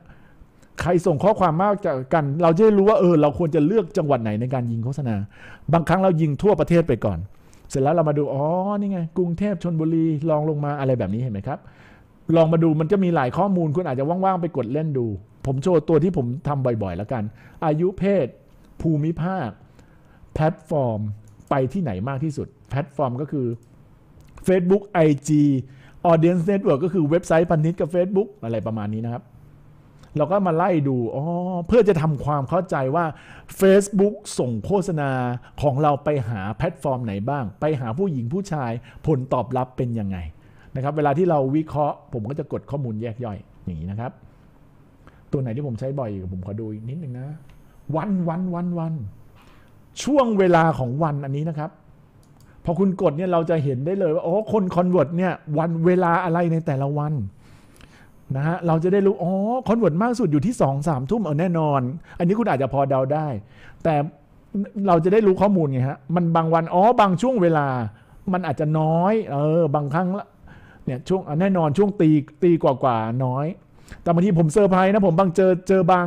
ใครส่งข้อความมากจากกันเราจะได้รู้ว่าเออเราควรจะเลือกจังหวัดไหนในการยิงโฆษณาบางครั้งเรายิงทั่วประเทศไปก่อนเสร็จแล้วเรามาดูอ๋อนี่ไงกรุงเทพชลบุรีลองลงมาอะไรแบบนี้เห็นไหมครับลองมาดูมันจะมีหลายข้อมูลคุณอาจจะว่างๆไปกดเล่นดูผมโชว์ตัวที่ผมทำบ่อยๆแล้วกันอายุเพศภูมิภาคแพลตฟอร์มไปที่ไหนมากที่สุดแพลตฟอร์มก็คือ Facebook ไอ จี Audience Network ก็คือเว็บไซต์พันนิดกับ Facebook อะไรประมาณนี้นะครับเราก็มาไล่ดูอ๋อเพื่อจะทำความเข้าใจว่า Facebook ส่งโฆษณาของเราไปหาแพลตฟอร์มไหนบ้างไปหาผู้หญิงผู้ชายผลตอบรับเป็นยังไงนะครับเวลาที่เราวิเคราะห์ผมก็จะกดข้อมูลแยกย่อยอย่างนี้นะครับตัวไหนที่ผมใช้บ่อยผมขอดูอีกนิดนึงนะวันวันวันวันช่วงเวลาของวันอันนี้นะครับพอคุณกดเนี่ยเราจะเห็นได้เลยว่าโอ้คนคอนเวิร์ตเนี่ยวันเวลาอะไรในแต่ละวันนะฮะเราจะได้รู้อ๋อคอนเวิร์ตมากสุดอยู่ที่ สองถึงสาม ทุ่มเอาแน่นอนอันนี้คุณอาจจะพอเดาได้แต่เราจะได้รู้ข้อมูลไงฮะมันบางวันอ๋อบางช่วงเวลามันอาจจะน้อยเออบางครั้งเนี่ยช่วงแน่นอนช่วงตีตีกว่ากว่าน้อยแต่บางทีผมเซอร์ไพรส์นะผมบางเจอเจอบาง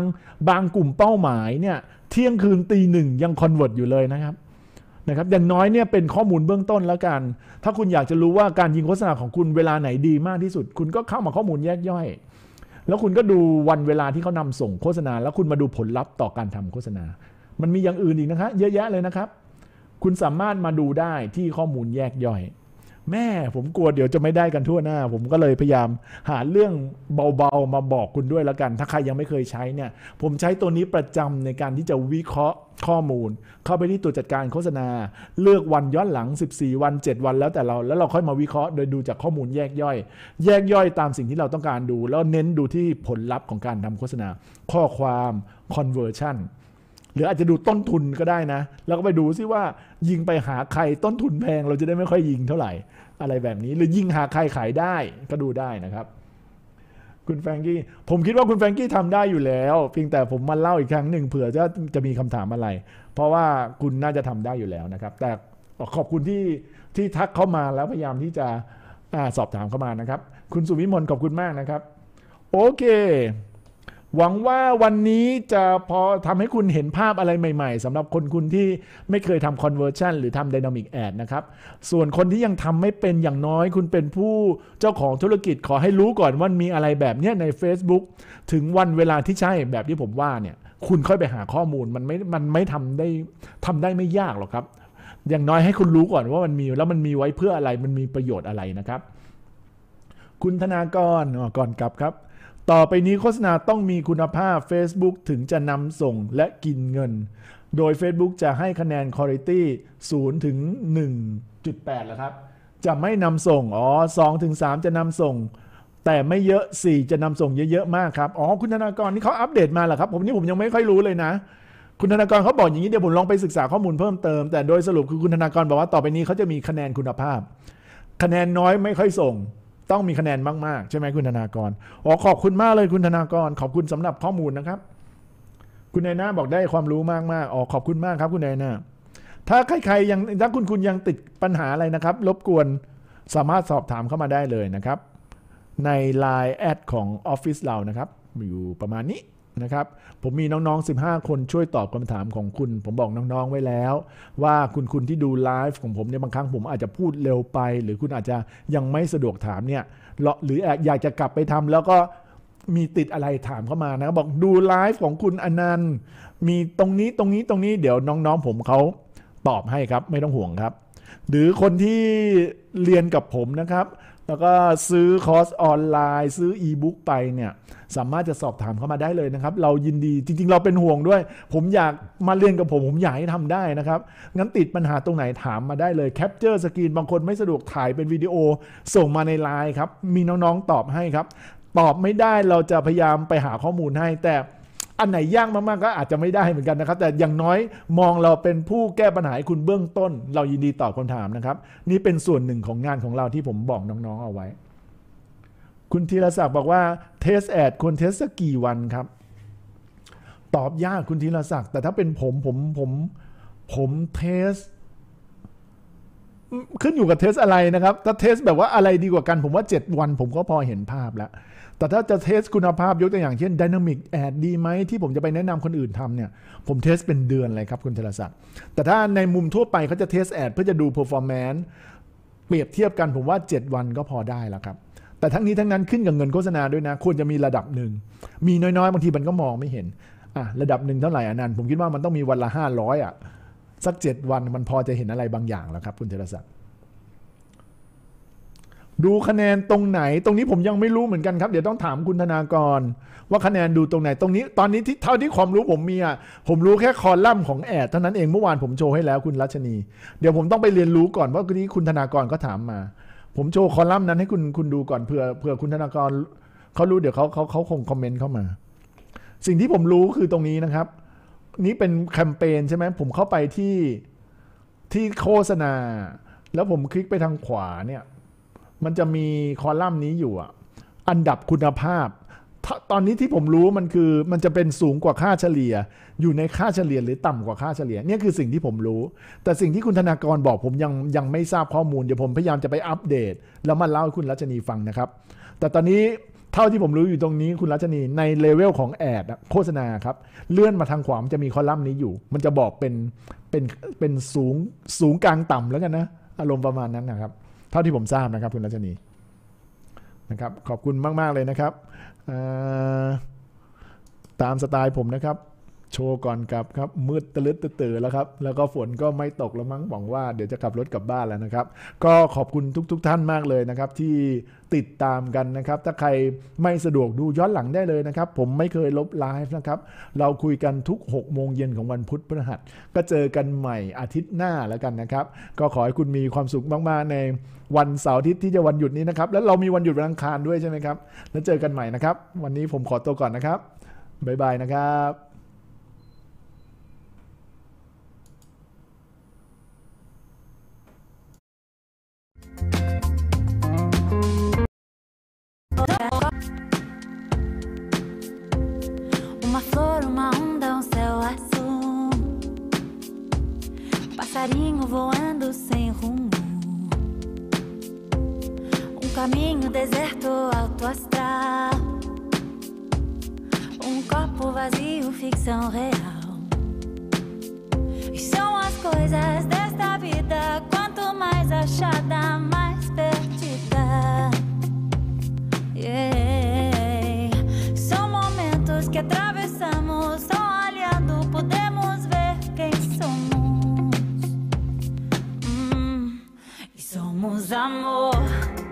บางกลุ่มเป้าหมายเนี่ยเที่ยงคืนตีหนึ่งยังคอนเวิร์ตอยู่เลยนะครับนะครับอย่างน้อยเนี่ยเป็นข้อมูลเบื้องต้นแล้วกันถ้าคุณอยากจะรู้ว่าการยิงโฆษณาของคุณเวลาไหนดีมากที่สุดคุณก็เข้ามาข้อมูลแยกย่อยแล้วคุณก็ดูวันเวลาที่เขานำส่งโฆษณาแล้วคุณมาดูผลลัพธ์ต่อการทำโฆษณามันมีอย่างอื่นอีกนะคะเยอะแยะเลยนะครับคุณสามารถมาดูได้ที่ข้อมูลแยกย่อยแม่ผมกลัวเดี๋ยวจะไม่ได้กันทั่วหน้าผมก็เลยพยายามหาเรื่องเบาๆมาบอกคุณด้วยแล้วกันถ้าใครยังไม่เคยใช้เนี่ยผมใช้ตัวนี้ประจำในการที่จะวิเคราะห์ข้อมูลเข้าไปที่ตัวจัดการโฆษณาเลือกวันย้อนหลังสิบสี่วันเจ็ดวันแล้วแต่เราแล้วเราค่อยมาวิเคราะห์โดยดูจากข้อมูลแยกย่อยแยกย่อยตามสิ่งที่เราต้องการดูแล้วเน้นดูที่ผลลัพธ์ของการทำโฆษณาข้อความ conversion หรืออาจจะดูต้นทุนก็ได้นะแล้วก็ไปดูซิว่ายิงไปหาใครต้นทุนแพงเราจะได้ไม่ค่อยยิงเท่าไหร่อะไรแบบนี้หรือยิงหาใครขายได้ก็ดูได้นะครับคุณแฟรงกี้ผมคิดว่าคุณแฟรงกี้ทำได้อยู่แล้วเพียงแต่ผมมาเล่าอีกครั้งหนึ่งเผื่อจะจะมีคำถามอะไรเพราะว่าคุณน่าจะทำได้อยู่แล้วนะครับแต่ขอบคุณที่ที่ทักเข้ามาแล้วพยายามที่จะอ่าสอบถามเข้ามานะครับคุณสุวิมลขอบคุณมากนะครับโอเคหวังว่าวันนี้จะพอทำให้คุณเห็นภาพอะไรใหม่ๆสำหรับคนคุณที่ไม่เคยทำ Conversion หรือทำ Dynamic Ad นะครับส่วนคนที่ยังทำไม่เป็นอย่างน้อยคุณเป็นผู้เจ้าของธุรกิจขอให้รู้ก่อนว่ามีอะไรแบบนี้ใน Facebook ถึงวันเวลาที่ใช่แบบที่ผมว่าเนี่ยคุณค่อยไปหาข้อมูลมันไม่มันไม่ทำได้ทำได้ไม่ยากหรอกครับ อย่างน้อยให้คุณรู้ก่อนว่ามันมีแล้วมันมีไว้เพื่ออะไรมันมีประโยชน์อะไรนะครับคุณธนากรก่อนกลับครับต่อไปนี้โฆษณาต้องมีคุณภาพ Facebook ถึงจะนำส่งและกินเงินโดย Facebook จะให้คะแนน Quality ศูนย์ถึง หนึ่งจุดแปด แล้วครับจะไม่นำส่งอ๋อสองถึงสามจะนำส่งแต่ไม่เยอะสี่จะนำส่งเยอะๆมากครับอ๋อคุณธนากรนี่เขาอัปเดตมาเหรอครับผมนี่ผมยังไม่ค่อยรู้เลยนะคุณธนากรเขาบอกอย่างนี้เดี๋ยวผมลองไปศึกษาข้อมูลเพิ่มเติมแต่โดยสรุปคือคุณธนากรบอกว่าต่อไปนี้เขาจะมีคะแนนคุณภาพคะแนนน้อยไม่ค่อยส่งต้องมีคะแนนมากๆใช่ไหมคุณธนากรอ๋อขอบคุณมากเลยคุณธนากรขอบคุณสำหรับข้อมูลนะครับคุณนายหน้าบอกได้ความรู้มากๆอ๋อขอบคุณมากครับคุณนายหน้าถ้าใครๆยังถ้าคุณคุณยังติดปัญหาอะไรนะครับรบกวนสามารถสอบถามเข้ามาได้เลยนะครับใน ไลน์ แอดของ Office เรานะครับอยู่ประมาณนี้นะครับผมมีน้องๆสิบห้าคนช่วยตอบคำถามของคุณผมบอกน้องๆไว้แล้วว่าคุณคุณที่ดูไลฟ์ของผมเนี่ยบางครั้งผมอาจจะพูดเร็วไปหรือคุณอาจจะยังไม่สะดวกถามเนี่ยหรืออยากจะกลับไปทำแล้วก็มีติดอะไรถามเข้ามานะบอกดูไลฟ์ของคุณอนันต์มีตรงนี้ตรงนี้ตรงนี้เดี๋ยวน้องๆผมเขาตอบให้ครับไม่ต้องห่วงครับหรือคนที่เรียนกับผมนะครับแล้วก็ซื้อคอร์สออนไลน์ซื้ออีบุ๊กไปเนี่ยสามารถจะสอบถามเข้ามาได้เลยนะครับเรายินดีจริงๆเราเป็นห่วงด้วยผมอยากมาเรียนกับผมผมอยากให้ทำได้นะครับงั้นติดปัญหาตรงไหนถามมาได้เลยแคปเจอร์สกรีนบางคนไม่สะดวกถ่ายเป็นวิดีโอส่งมาในไลน์ครับมีน้องๆตอบให้ครับตอบไม่ได้เราจะพยายามไปหาข้อมูลให้แต่อันไหนยากมากๆก็อาจจะไม่ได้เหมือนกันนะครับแต่อย่างน้อยมองเราเป็นผู้แก้ปัญหาให้คุณเบื้องต้นเรายินดีตอบคำถามนะครับนี่เป็นส่วนหนึ่งของงานของเราที่ผมบอกน้องๆเอาไว้คุณธีรศักดิ์บอกว่าเทสแอดควรเทสกี่วันครับตอบยากคุณธีรศักดิ์แต่ถ้าเป็นผมผมผมผมเทสขึ้นอยู่กับเทสอะไรนะครับถ้าเทสแบบว่าอะไรดีกว่ากันผมว่าเจ็ดวันผมก็พอเห็นภาพแล้วแต่ถ้าจะเทสคุณภาพยกตัวอย่างเช่น Dynamic Ad ดีไหมที่ผมจะไปแนะนำคนอื่นทำเนี่ยผมเทสเป็นเดือนเลยครับคุณธีรศักดิ์แต่ถ้าในมุมทั่วไปเขาจะเทสแอดเพื่อจะดู performance เปรียบเทียบกันผมว่าเจ็ดวันก็พอได้แล้วครับแต่ทั้งนี้ทั้งนั้นขึ้นกับเงินโฆษณาด้วยนะควรจะมีระดับหนึ่งมีน้อยๆบางทีมันก็มองไม่เห็นอ่ะระดับหนึ่งเท่าไหร่อนันต์ผมคิดว่ามันต้องมีวันละห้าร้อยอ่ะสักเจ็ดวันมันพอจะเห็นอะไรบางอย่างแล้วครับคุณธีรศักดิ์ดูคะแนนตรงไหนตรงนี้ผมยังไม่รู้เหมือนกันครับเดี๋ยวต้องถามคุณธนากรว่าคะแนนดูตรงไหนตรงนี้ตอนนี้ที่เท่าที่ความรู้ผมมีอ่ะผมรู้แค่คอลัมน์ของแอดเท่านั้นเองเมื่อวานผมโชว์ให้แล้วคุณรัชนีเดี๋ยวผมต้องไปเรียนรู้ก่อนเพราะนี้คุณธนากรก็ถามมาผมโชว์คอลัมน์นั้นให้คุณคุณดูก่อนเผื่อเผื่อคุณธนากรเขารู้เดี๋ยวเขาเขาเขาคงคอมเมนต์เข้ามาสิ่งที่ผมรู้คือตรงนี้นะครับนี่เป็นแคมเปญใช่ไหมผมเข้าไปที่ที่โฆษณาแล้วผมคลิกไปทางขวาเนี่ยมันจะมีคอลัมน์นี้อยู่อ่ะอันดับคุณภาพตอนนี้ที่ผมรู้มันคือมันจะเป็นสูงกว่าค่าเฉลี่ยอยู่ในค่าเฉลี่ยหรือต่ำกว่าค่าเฉลี่ยเนี่ยคือสิ่งที่ผมรู้แต่สิ่งที่คุณธนากรบอกผมยังยังไม่ทราบข้อมูลเดี๋ยวผมพยายามจะไปอัปเดตแล้วมาเล่าให้คุณรัชนีฟังนะครับแต่ตอนนี้เท่าที่ผมรู้อยู่ตรงนี้คุณรัชนีในเลเวลของแอดโฆษณาครับเลื่อนมาทางขวามันจะมีคอลัมน์นี้อยู่มันจะบอกเป็นเป็นเป็นสูงสูงกลางต่ำแล้วกันนะอารมณ์ประมาณนั้นนะครับเท่าที่ผมทราบนะครับคุณรัชนีนะครับขอบคุณมากๆเลยนะครับตามสไตล์ผมนะครับโชว์ก่อนกลับครับมืดตะลึดตะตื่นแล้วครับแล้วก็ฝนก็ไม่ตกแล้วมั้งหวังว่าเดี๋ยวจะขับรถกลับบ้านแล้วนะครับก็ขอบคุณทุกๆท่านมากเลยนะครับที่ติดตามกันนะครับถ้าใครไม่สะดวกดูย้อนหลังได้เลยนะครับผมไม่เคยลบไลฟ์นะครับเราคุยกันทุกหกโมงเย็นของวันพุธพฤหัสก็เจอกันใหม่อาทิตย์หน้าแล้วกันนะครับก็ขอให้คุณมีความสุขมากๆในวันเสาร์อาทิตย์ที่จะวันหยุดนี้นะครับแล้วเรามีวันหยุดวันอังคารด้วยใช่ไหมครับแล้วเจอกันใหม่นะครับวันนี้ผมขอตัวก่อนนะครับบ๊ายบายนะครับUma flor, uma onda, um céu azul, passarinho voando sem rumo, um caminho deserto alto astral, um copo vazio, ficção real. E são as coisas desta vida, quanto mais achada, mais perdida. Yeah. São momentos que atravessamos, só olhando podemos ver quem somos. somos amor.